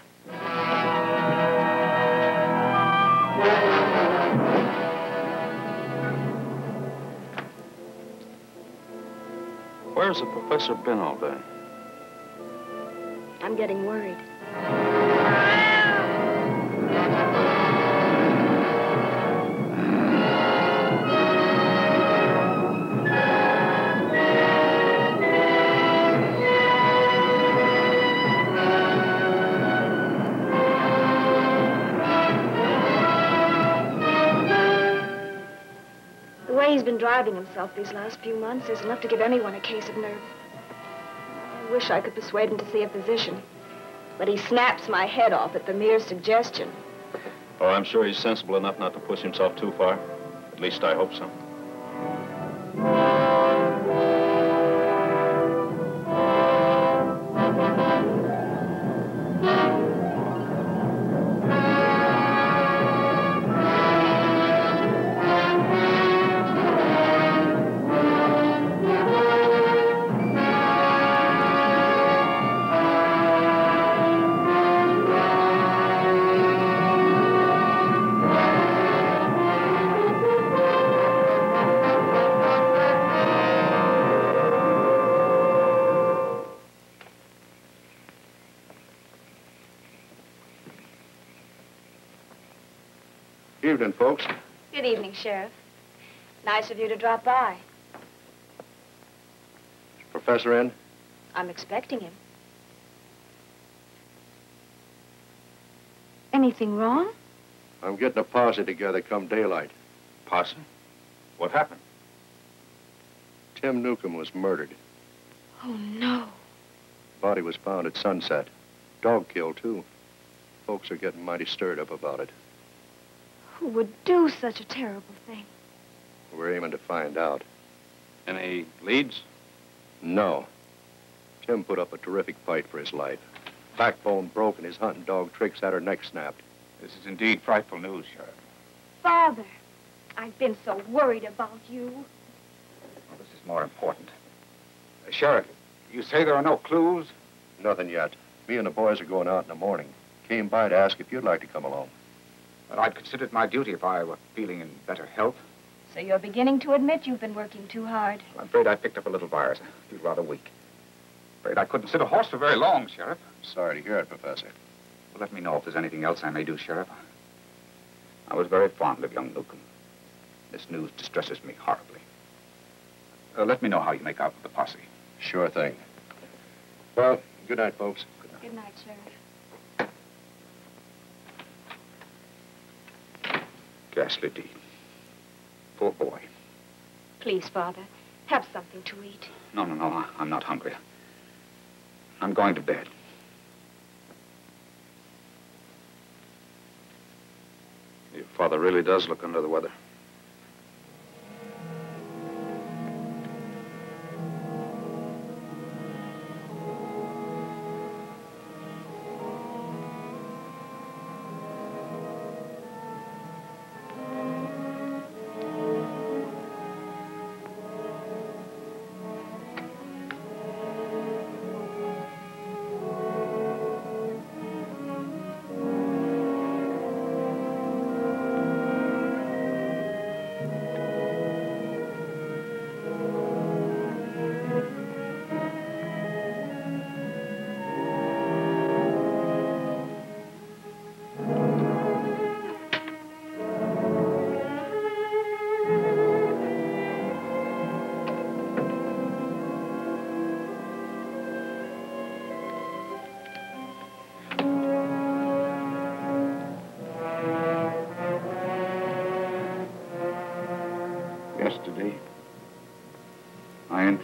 Where's the professor been all day? I'm getting worried. He's been driving himself these last few months is enough to give anyone a case of nerves. I wish I could persuade him to see a physician, but he snaps my head off at the mere suggestion. Oh, I'm sure he's sensible enough not to push himself too far. At least I hope so. Good evening, folks. Good evening, Sheriff. Nice of you to drop by. Is Professor in? I'm expecting him. Anything wrong? I'm getting a posse together come daylight. Posse? What happened? Tim Newcomb was murdered. Oh, no. Body was found at sunset. Dog killed, too. Folks are getting mighty stirred up about it. Who would do such a terrible thing? We're aiming to find out. Any leads? No. Tim put up a terrific fight for his life. Backbone broke and his hunting dog tricks had her neck snapped. This is indeed frightful news, Sheriff. Father, I've been so worried about you. Well, this is more important. Uh, Sheriff, you say there are no clues? Nothing yet. Me and the boys are going out in the morning. Came by to ask if you'd like to come along. Well, I'd consider it my duty if I were feeling in better health. So you're beginning to admit you've been working too hard. Well, I'm afraid I picked up a little virus. I feel rather weak. I'm afraid I couldn't sit a horse for very long, Sheriff. Sorry to hear it, Professor. Well, let me know if there's anything else I may do, Sheriff. I was very fond of young Newcomb. This news distresses me horribly. Uh, let me know how you make out with the posse. Sure thing. Well, good night, folks. Good night. Good night, Sheriff. Ghastly deed. Poor boy. Please, Father, have something to eat. No, no, no, I'm not hungry. I'm going to bed. Your father really does look under the weather.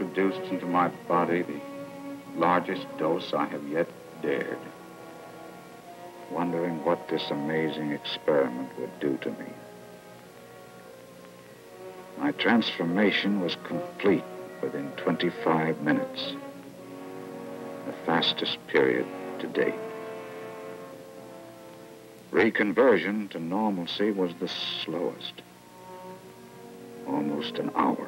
Introduced into my body the largest dose I have yet dared, wondering what this amazing experiment would do to me. My transformation was complete within twenty-five minutes, the fastest period to date. Reconversion to normalcy was the slowest, almost an hour.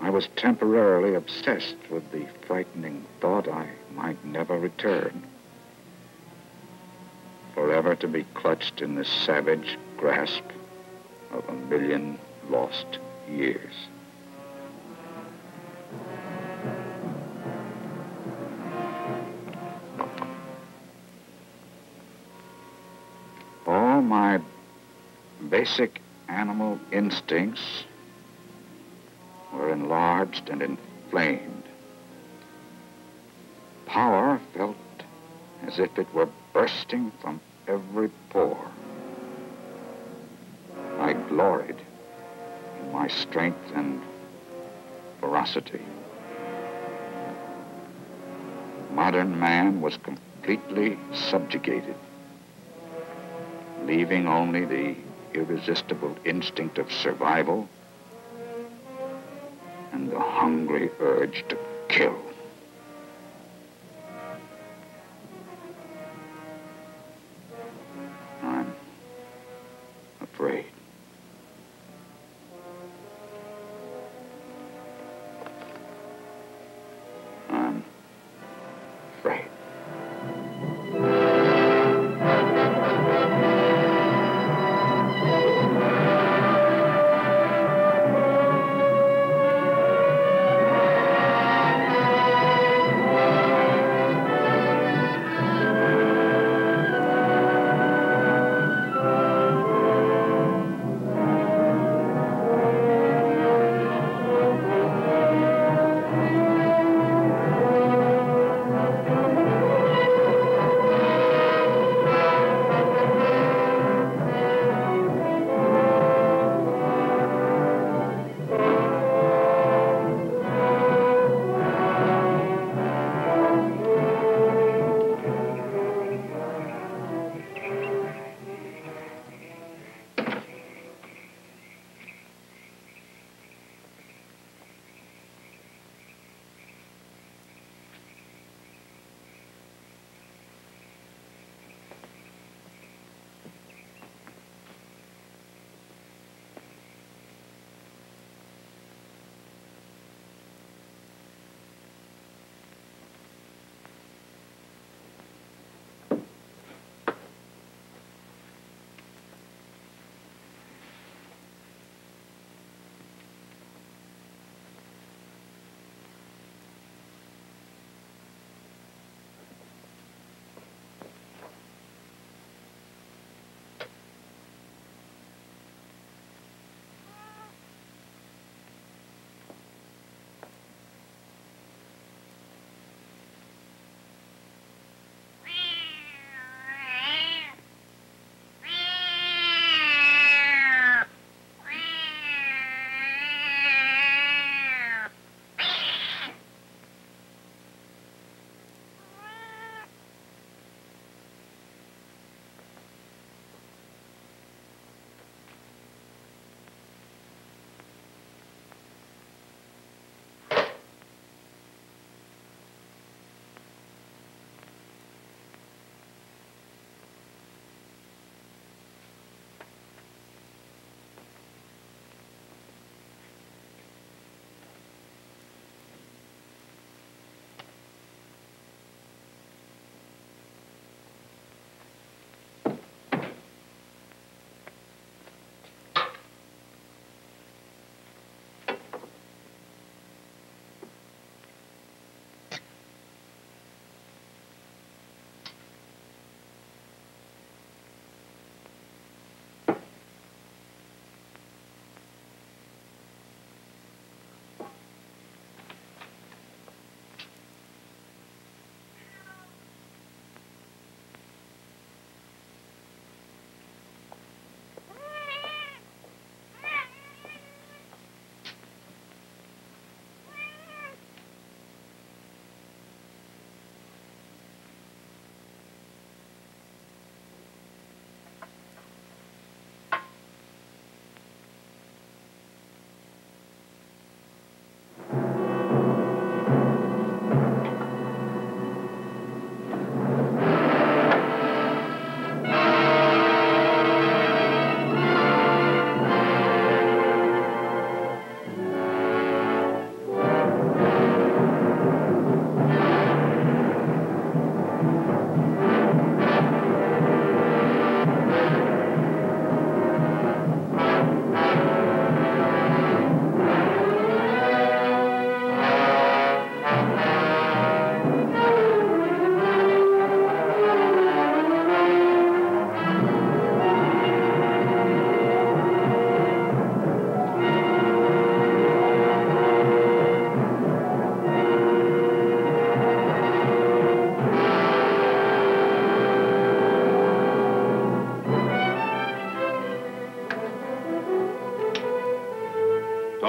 I was temporarily obsessed with the frightening thought I might never return, forever to be clutched in the savage grasp of a million lost years. All my basic animal instincts were enlarged and inflamed. Power felt as if it were bursting from every pore. I gloried in my strength and ferocity. Modern man was completely subjugated, leaving only the irresistible instinct of survival and the hungry urge to kill.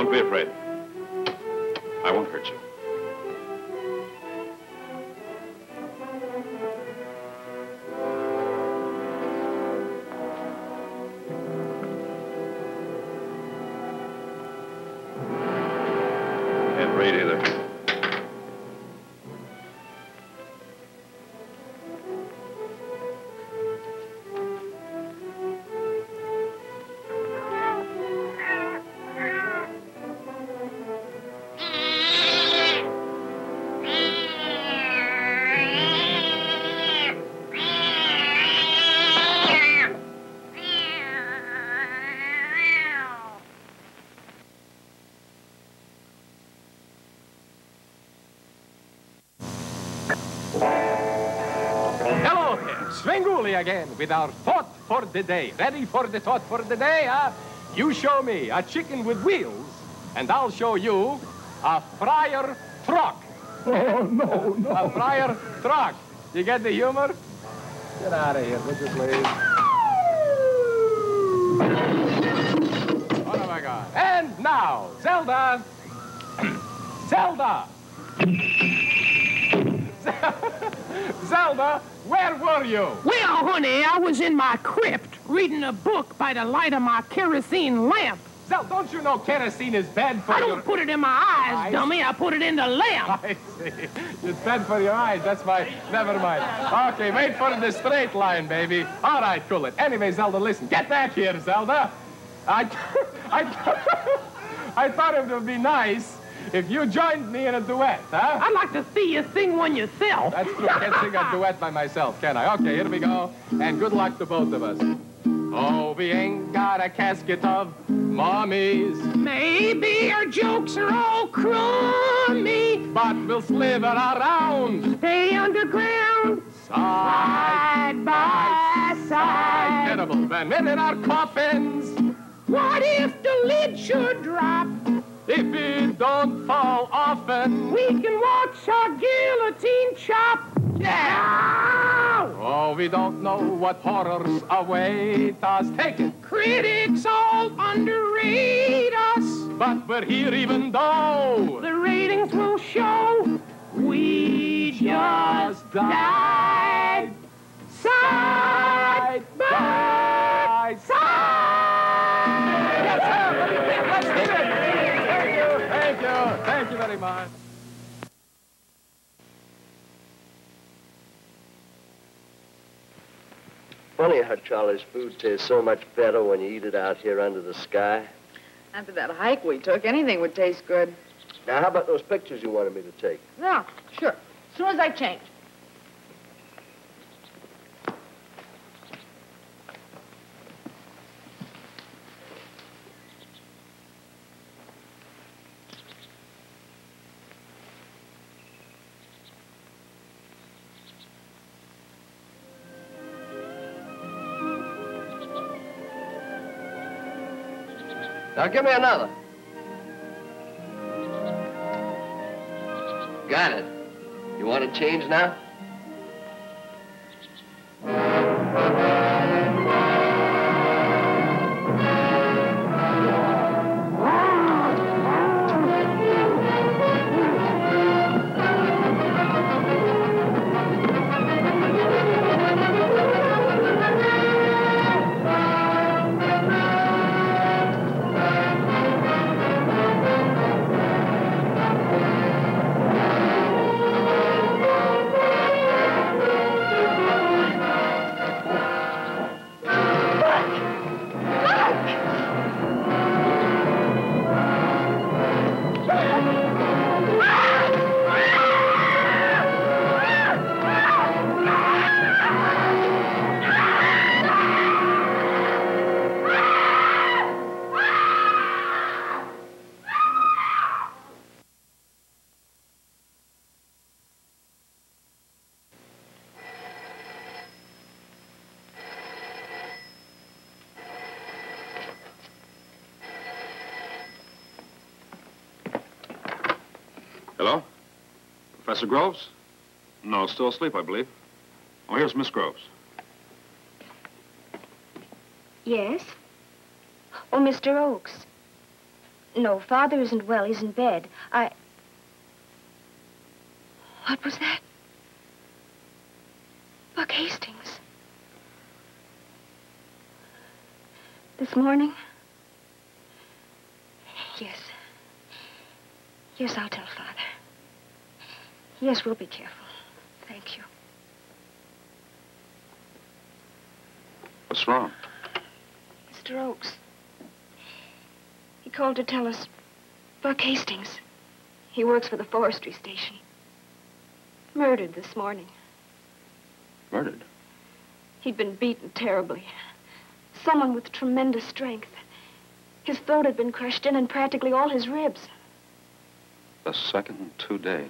Don't be afraid. I won't hurt you. Can't read either. Again with our thought for the day. Ready for the thought for the day, huh? You show me a chicken with wheels, and I'll show you a fryer truck. Oh, no, no. A fryer truck. You get the humor? Get out of here, would you please? Oh, my God. And now, Zelda. Zelda. Zelda, where were you? Well, honey, I was in my crypt reading a book by the light of my kerosene lamp. Zelda, don't you know kerosene is bad for I your... I don't put it in my eyes, eyes, dummy. I put it in the lamp. I see. It's bad for your eyes. That's my... Never mind. Okay, wait for the straight line, baby. All right, cool it. Anyway, Zelda, listen. Get back here, Zelda. I... I... I thought it would be nice... if you joined me in a duet, huh? I'd like to see you sing one yourself. That's true. I can't sing a duet by myself, can I? Okay, here we go. And good luck to both of us. Oh, we ain't got a casket of mummies. Maybe our jokes are all crummy. But we'll sliver around. Stay underground. Side, side by side. side. Terrible. And men in our coffins. What if the lid should drop? If it don't fall often, we can watch our guillotine chop. Yeah! Oh, we don't know what horrors await us. Take it! Critics all underrate us. But we're here even though the ratings will show we just died side by side. Yes, sir! Let's get it! Thank you very much. Funny how Charlie's food tastes so much better when you eat it out here under the sky. After that hike we took, anything would taste good. Now, how about those pictures you wanted me to take? Yeah, sure. As soon as I change. Now, give me another. Got it. You want to change now? Professor Groves? No, still asleep, I believe. Oh, here's Miss Groves. Yes? Oh, Mister Oakes. No, Father isn't well. He's in bed. I... What was that? Buck Hastings. This morning? Yes. Yes, I'll tell Father. Yes, we'll be careful. Thank you. What's wrong? Mister Oakes. He called to tell us Buck Hastings. He works for the forestry station. Murdered this morning. Murdered? He'd been beaten terribly. Someone with tremendous strength. His throat had been crushed in and practically all his ribs. The second in two days.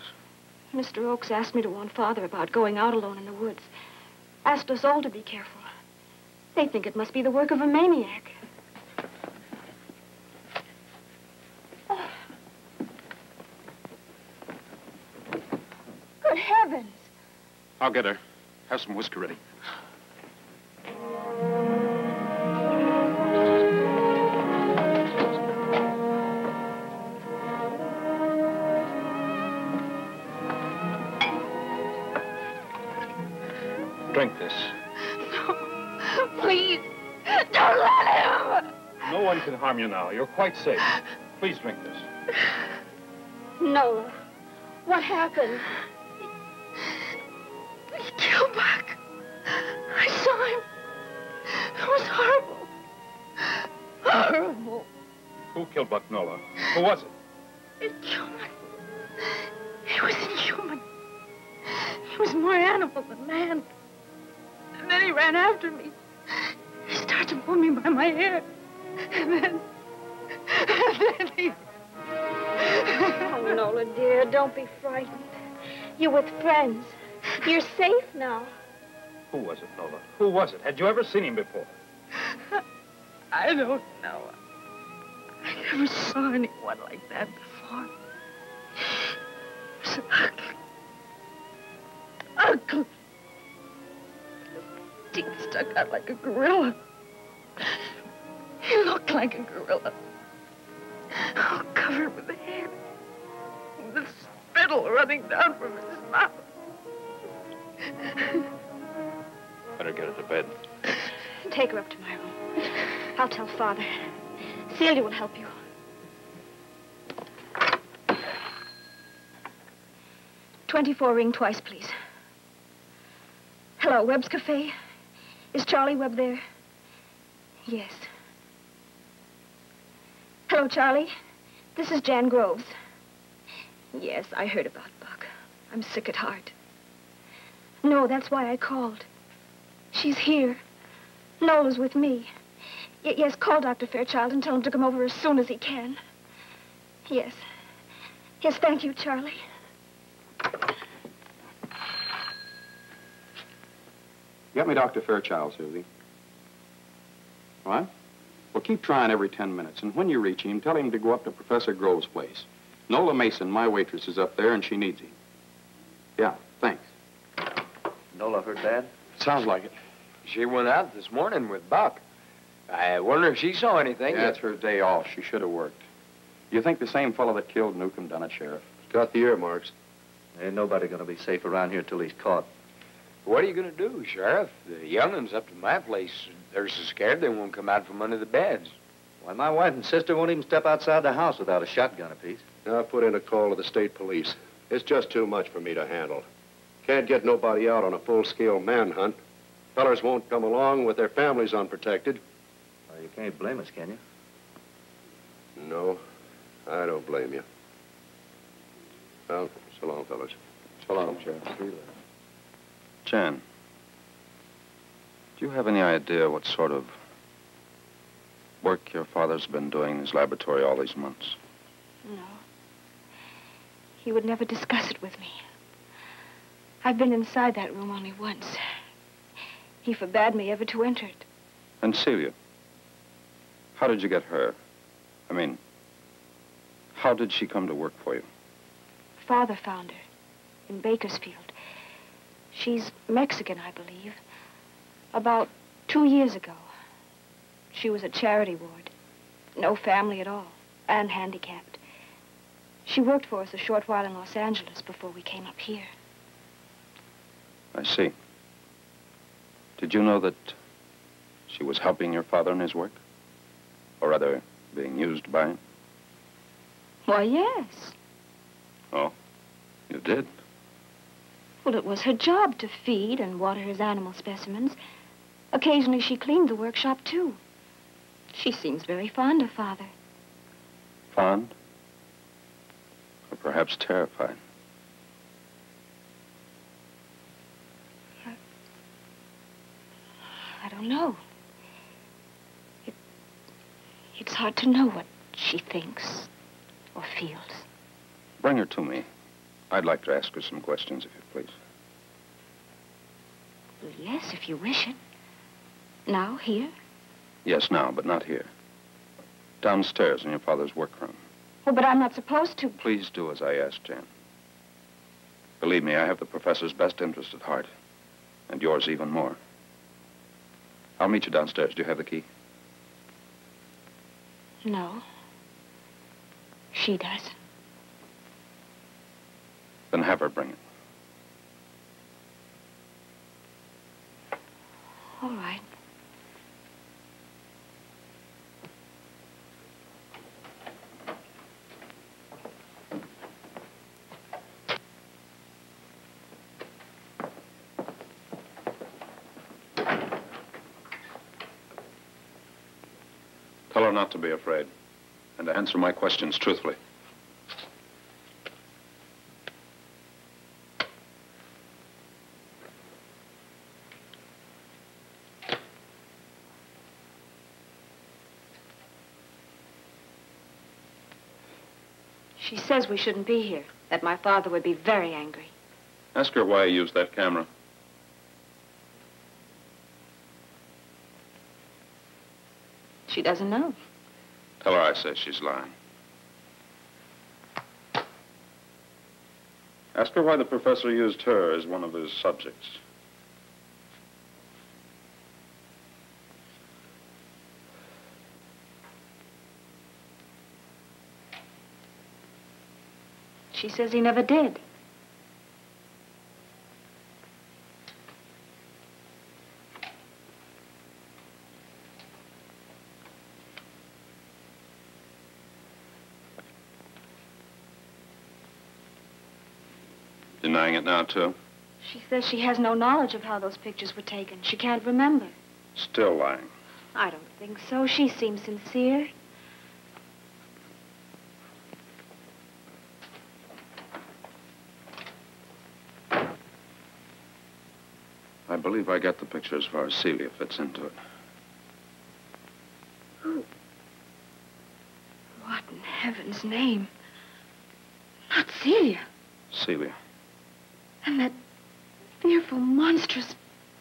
Mister Oakes asked me to warn Father about going out alone in the woods. Asked us all to be careful. They think it must be the work of a maniac. Oh. Good heavens! I'll get her. Have some whiskey ready. Drink this. No, please, don't let him. No one can harm you now. You're quite safe. Please drink this. Nola, what happened? He, he killed Buck. I saw him. It was horrible. Horrible. Who killed Buck, Nola? Who was it? It's human. He was inhuman. He was more animal than man. And then he ran after me. He started to pull me by my hair. And then... And then he... Oh, Nola, dear, don't be frightened. You're with friends. You're safe now. Who was it, Nola? Who was it? Had you ever seen him before? I don't know. I never saw anyone like that before. It was ugly. Ugly. He stuck out like a gorilla. He looked like a gorilla. All covered with hair. The spittle running down from his mouth. Better get her to bed. Take her up to my room. I'll tell Father. Celia will help you. twenty-four ring twice, please. Hello, Webb's Cafe. Is Charlie Webb there? Yes. Hello, Charlie. This is Jan Groves. Yes, I heard about Buck. I'm sick at heart. No, that's why I called. She's here. Nola's with me. Y- yes, call Doctor Fairchild and tell him to come over as soon as he can. Yes. Yes, thank you, Charlie. Get me Doctor Fairchild, Susie. All right? Well, keep trying every ten minutes, and when you reach him, tell him to go up to Professor Groves' place. Nola Mason, my waitress, is up there, and she needs him. Yeah, thanks. Nola heard that? Sounds like it. She went out this morning with Buck. I wonder if she saw anything. Yeah, that's her day off. She should have worked. You think the same fellow that killed Newcomb done it, Sheriff? Got the earmarks. Ain't nobody gonna be safe around here till he's caught. What are you going to do, Sheriff? The young'un's up to my place. They're so scared they won't come out from under the beds. Why, my wife and sister won't even step outside the house without a shotgun apiece. Now, I put in a call to the state police. It's just too much for me to handle. Can't get nobody out on a full-scale manhunt. Fellers won't come along with their families unprotected. Well, you can't blame us, can you? No, I don't blame you. Well, so long, fellas. So long, Sheriff. Jan, do you have any idea what sort of work your father's been doing in his laboratory all these months? No. He would never discuss it with me. I've been inside that room only once. He forbade me ever to enter it. And Celia, how did you get her? I mean, how did she come to work for you? Father found her in Bakersfield. She's Mexican, I believe. About two years ago. She was a charity ward. No family at all. and handicapped. She worked for us a short while in Los Angeles before we came up here. I see. Did you know that she was helping your father in his work? Or rather, being used by him? Why, yes. Oh, you did? Well, it was her job to feed and water his animal specimens. Occasionally, she cleaned the workshop, too. She seems very fond of Father. Fond? Or perhaps terrified? I don't know. It, it's hard to know what she thinks or feels. Bring her to me. I'd like to ask her some questions, if you please. Well, yes, if you wish it. Now, here? Yes, now, but not here. Downstairs in your father's workroom. Oh, but I'm not supposed to... Please do as I asked, Jan. Believe me, I have the professor's best interest at heart, and yours even more. I'll meet you downstairs. Do you have the key? No. She does. Then have her bring it. All right. Tell her not to be afraid, and to answer my questions truthfully. She says we shouldn't be here, that my father would be very angry. Ask her why he used that camera. She doesn't know. Tell her I said she's lying. Ask her why the professor used her as one of his subjects. She says he never did. Denying it now, too? She says she has no knowledge of how those pictures were taken. She can't remember. Still lying. I don't think so. She seems sincere. I believe I got the picture as far as Celia fits into it. Oh. What in heaven's name? Not Celia. Celia. And that fearful, monstrous...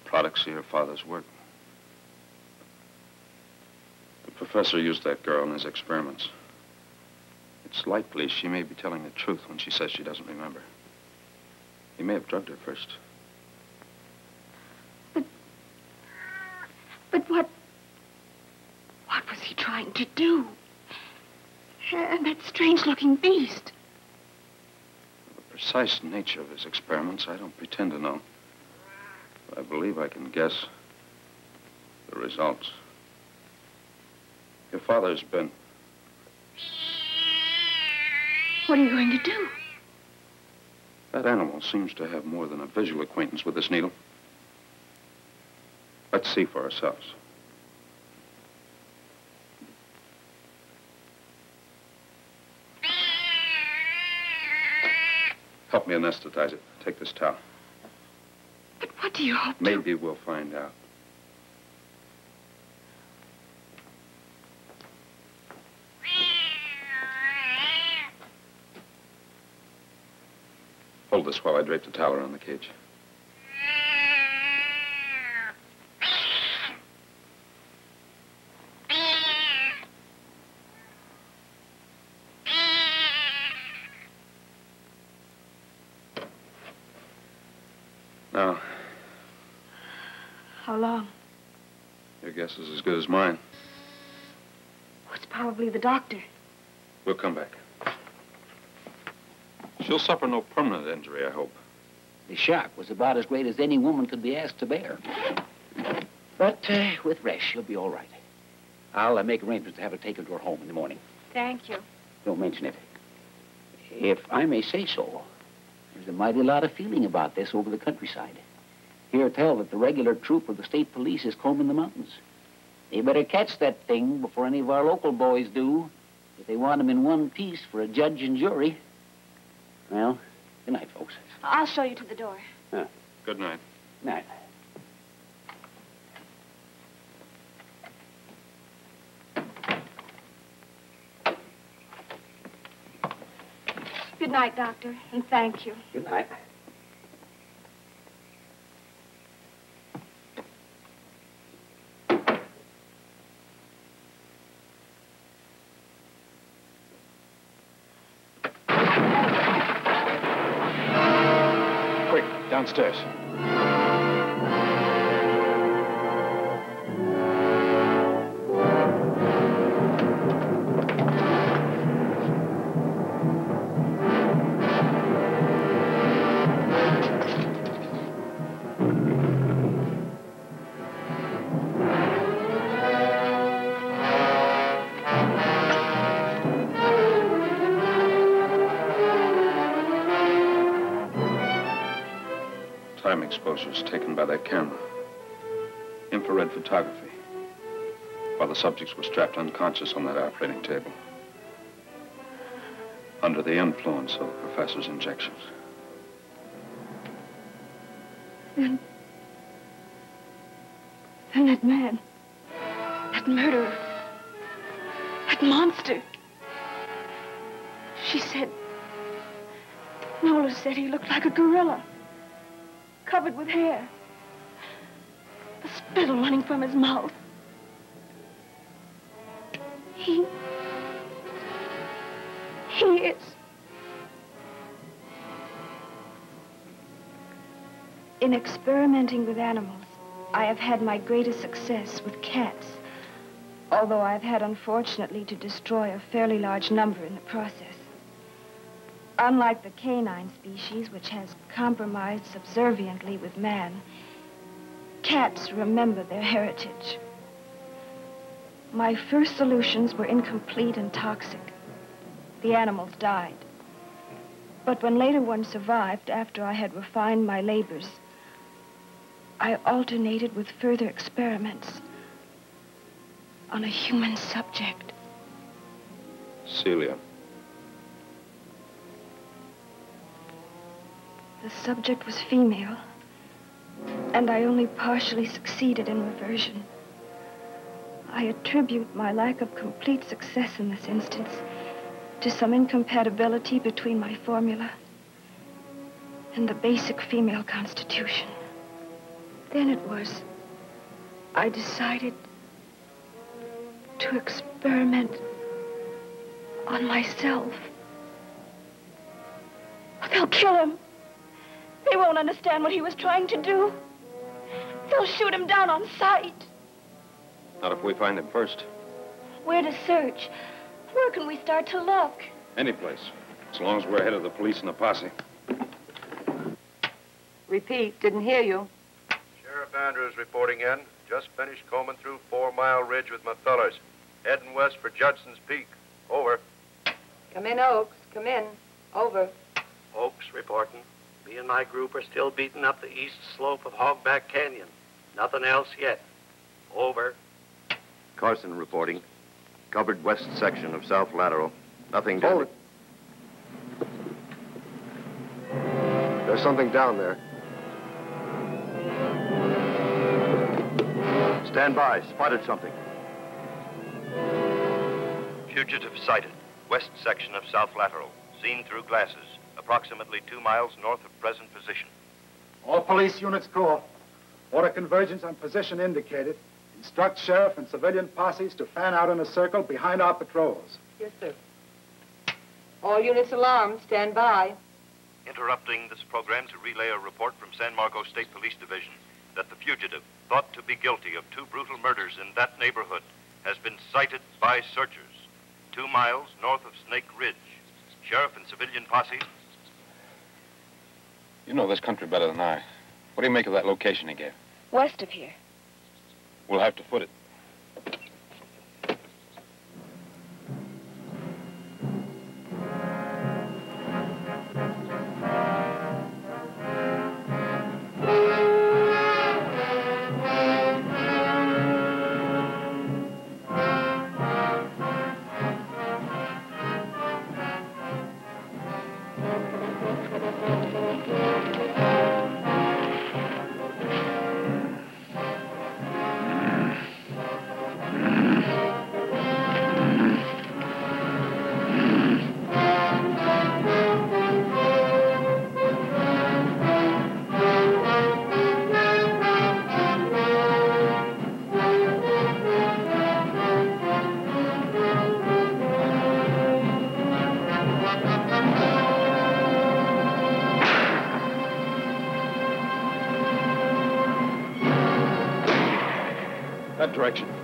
Products of your father's work. The professor used that girl in his experiments. It's likely she may be telling the truth when she says she doesn't remember. He may have drugged her first. But... But what... What was he trying to do? And that strange-looking beast... The precise nature of his experiments, I don't pretend to know. But I believe I can guess the results. Your father's been... What are you going to do? That animal seems to have more than a visual acquaintance with this needle. Let's see for ourselves. Help me anesthetize it. Take this towel. But what do you hope to... Maybe we'll find out. Hold this while I drape the towel around the cage. Your guess is as good as mine. Well, it's probably the doctor. We'll come back. She'll suffer no permanent injury, I hope. The shock was about as great as any woman could be asked to bear. But uh, with rest, she'll be all right. I'll uh, make arrangements to have her taken to her home in the morning. Thank you. Don't mention it. If I may say so, there's a mighty lot of feeling about this over the countryside. Hear tell that the regular troop of the state police is combing the mountains. They better catch that thing before any of our local boys do, if they want him in one piece for a judge and jury. Well, good night, folks. I'll show you to the door. Huh. Good night. Night. Good night, Doctor, and thank you. Good night. Quick, downstairs. Exposures taken by that camera. Infrared photography. While the subjects were strapped unconscious on that operating table. Under the influence of the professor's injections. Then... Then that man... That murderer... That monster... She said... Nola said he looked like a gorilla. Covered with hair. The spittle running from his mouth. He... He is... In experimenting with animals, I have had my greatest success with cats. Although I've had, unfortunately, to destroy a fairly large number in the process. Unlike the canine species, which has compromised subserviently with man, cats remember their heritage. My first solutions were incomplete and toxic. The animals died. But when later ones survived, after I had refined my labors, I alternated with further experiments on a human subject. Celia. The subject was female, and I only partially succeeded in reversion. I attribute my lack of complete success in this instance to some incompatibility between my formula and the basic female constitution. Then it was I decided to experiment on myself. They'll kill him. They won't understand what he was trying to do. They'll shoot him down on sight. Not if we find him first. Where to search? Where can we start to look? Any place, as long as we're ahead of the police and the posse. Repeat, didn't hear you. Sheriff Andrews reporting in. Just finished combing through Four Mile Ridge with my fellers. Heading west for Judson's Peak. Over. Come in, Oakes. Come in. Over. Oakes reporting. Me and my group are still beating up the east slope of Hogback Canyon. Nothing else yet. Over. Carson reporting. Covered west section of South Lateral. Nothing down. Hold it. There's something down there. Stand by. Spotted something. Fugitive sighted. West section of South Lateral. Seen through glasses. Approximately two miles north of present position. All police units call. Order convergence on position indicated. Instruct sheriff and civilian posses to fan out in a circle behind our patrols. Yes, sir. All units alarmed. Stand by. Interrupting this program to relay a report from San Marcos State Police Division that the fugitive, thought to be guilty of two brutal murders in that neighborhood, has been sighted by searchers. two miles north of Snake Ridge. Sheriff and civilian posse. You know this country better than I. What do you make of that location he gave? West of here. We'll have to foot it. Direction. There!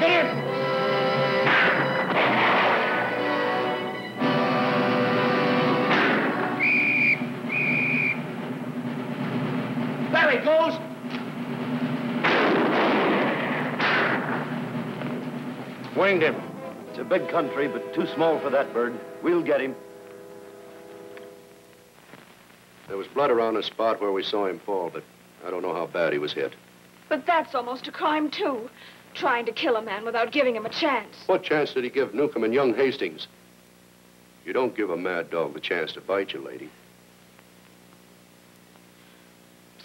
Get in! There he goes! Winged him. It's a big country, but too small for that bird. We'll get him. There was blood around the spot where we saw him fall, but I don't know how bad he was hit. But that's almost a crime, too. Trying to kill a man without giving him a chance. What chance did he give Newcomb and young Hastings? You don't give a mad dog the chance to bite you, lady.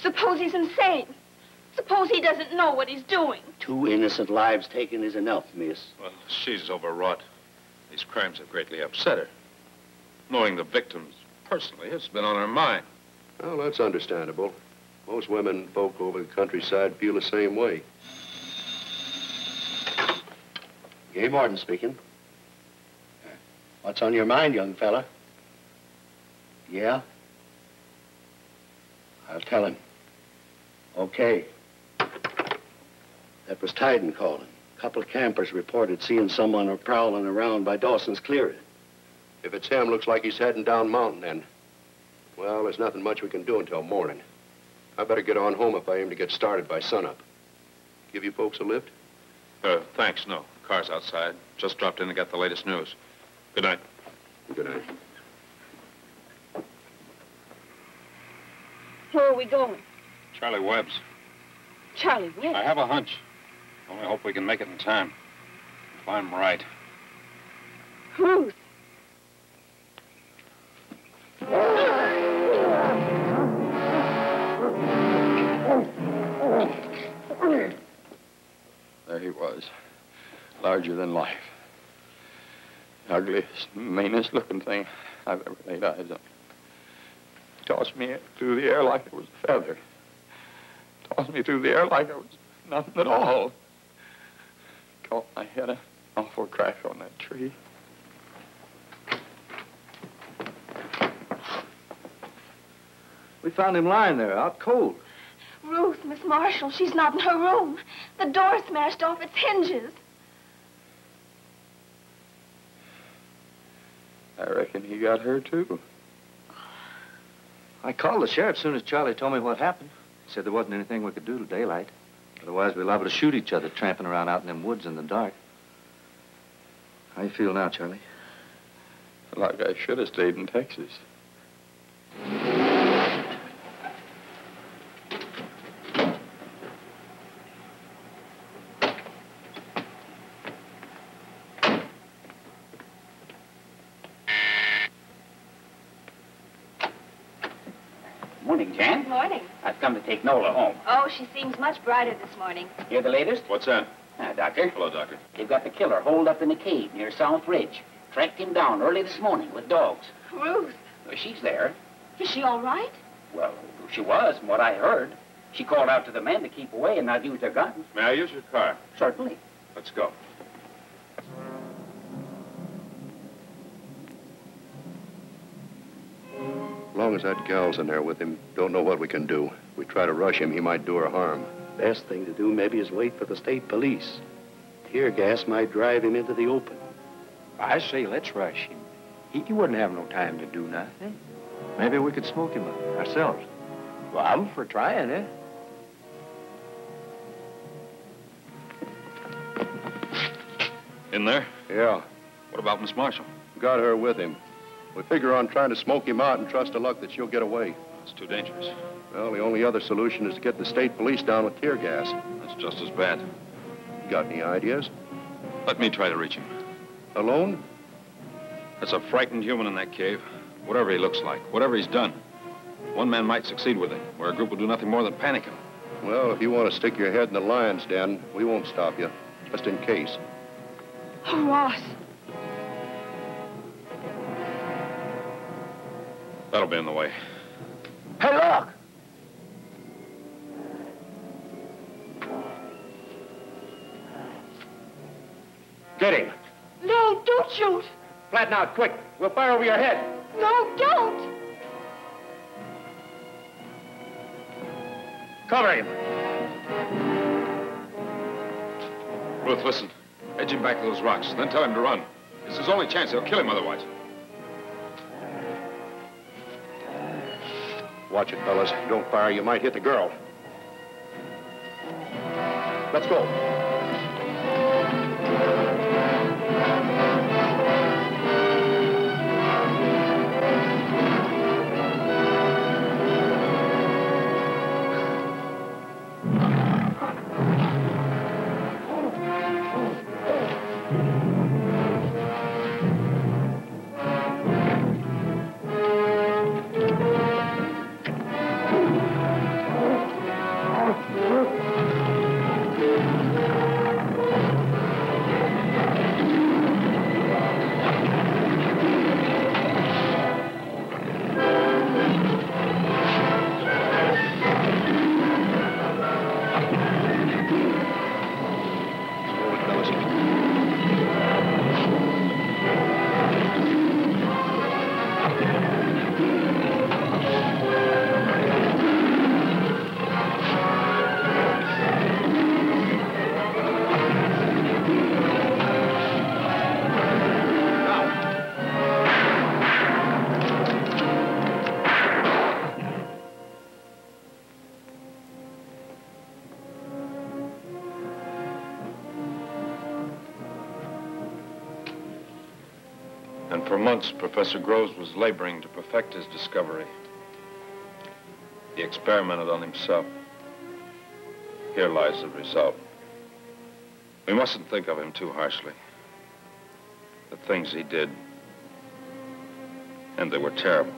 Suppose he's insane. Suppose he doesn't know what he's doing. Two innocent lives taken is enough, miss. Well, she's overwrought. These crimes have greatly upset her. Knowing the victims personally, it's been on her mind. Well, that's understandable. Most women and folk over the countryside feel the same way. Gabe Martin speaking. What's on your mind, young fella? Yeah? I'll tell him. Okay. That was Tiden calling. A couple of campers reported seeing someone prowling around by Dawson's clearing. If it's him, looks like he's heading down mountain end. Well, there's nothing much we can do until morning. I better get on home if I aim to get started by sunup. Give you folks a lift? Uh, thanks, no. Car's outside. Just dropped in and got the latest news. Good night. Good night. Where are we going? Charlie Webb's. Charlie Webb's? I have a hunch. Only hope we can make it in time. If I'm right. Ruth. There he was, larger than life. The ugliest, meanest looking thing I've ever laid eyes on. He tossed me through the air like I was a feather. Tossed me through the air like I was nothing at all. Caught my head an awful crash on that tree. We found him lying there, out cold. Ruth, Miss Marshall, she's not in her room. The door smashed off its hinges. I reckon he got her, too. I called the sheriff as soon as Charlie told me what happened. He said there wasn't anything we could do till daylight. Otherwise, we're liable to shoot each other tramping around out in them woods in the dark. How you feel now, Charlie? Like I should have stayed in Texas. Take Nola home. Oh, she seems much brighter this morning. Hear the latest? What's that? Ah, Doctor. Hello, Doctor. They've got the killer holed up in a cave near South Ridge. Tracked him down early this morning with dogs. Ruth. Well, she's there. Is she all right? Well, she was, from what I heard. She called out to the men to keep away and not use their guns. May I use your car? Certainly. Let's go. As long as that gal's in there with him, don't know what we can do. If we try to rush him, he might do her harm. Best thing to do, maybe, is wait for the state police. Tear gas might drive him into the open. I say, let's rush him. He, he wouldn't have no time to do nothing. Maybe we could smoke him up ourselves. Well, I'm for trying, eh? In there? Yeah. What about Miss Marshall? Got her with him. We figure on trying to smoke him out and trust to luck that she'll get away. It's too dangerous. Well, the only other solution is to get the state police down with tear gas. That's just as bad. Got any ideas? Let me try to reach him. Alone? That's a frightened human in that cave. Whatever he looks like, whatever he's done. One man might succeed with it, where a group will do nothing more than panic him. Well, if you want to stick your head in the lion's den, we won't stop you, just in case. Oh, Ross. That'll be in the way. Hey, look! Get him. No, don't shoot. Flatten out, quick. We'll fire over your head. No, don't. Cover him. Ruth, listen. Edge him back to those rocks, then tell him to run. It's his only chance. They'll kill him otherwise. Watch it, fellas. If you don't fire, you might hit the girl. Let's go. For months, Professor Groves was laboring to perfect his discovery. He experimented on himself. Here lies the result. We mustn't think of him too harshly. The things he did, and they were terrible.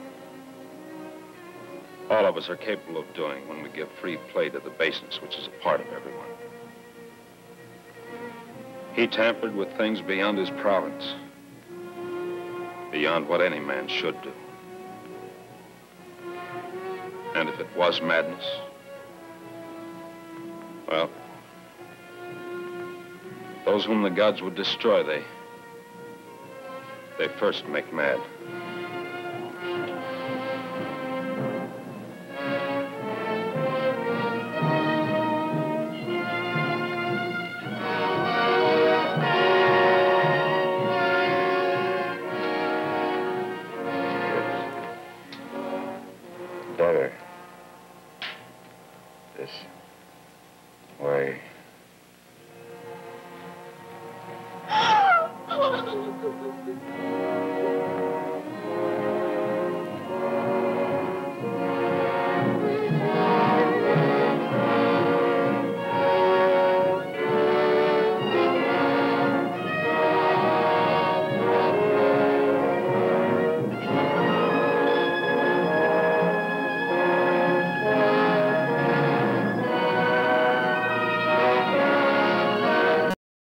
All of us are capable of doing when we give free play to the baseness, which is a part of everyone. He tampered with things beyond his province. Beyond what any man should do. And if it was madness, well, those whom the gods would destroy, they, they first make mad. Daughter,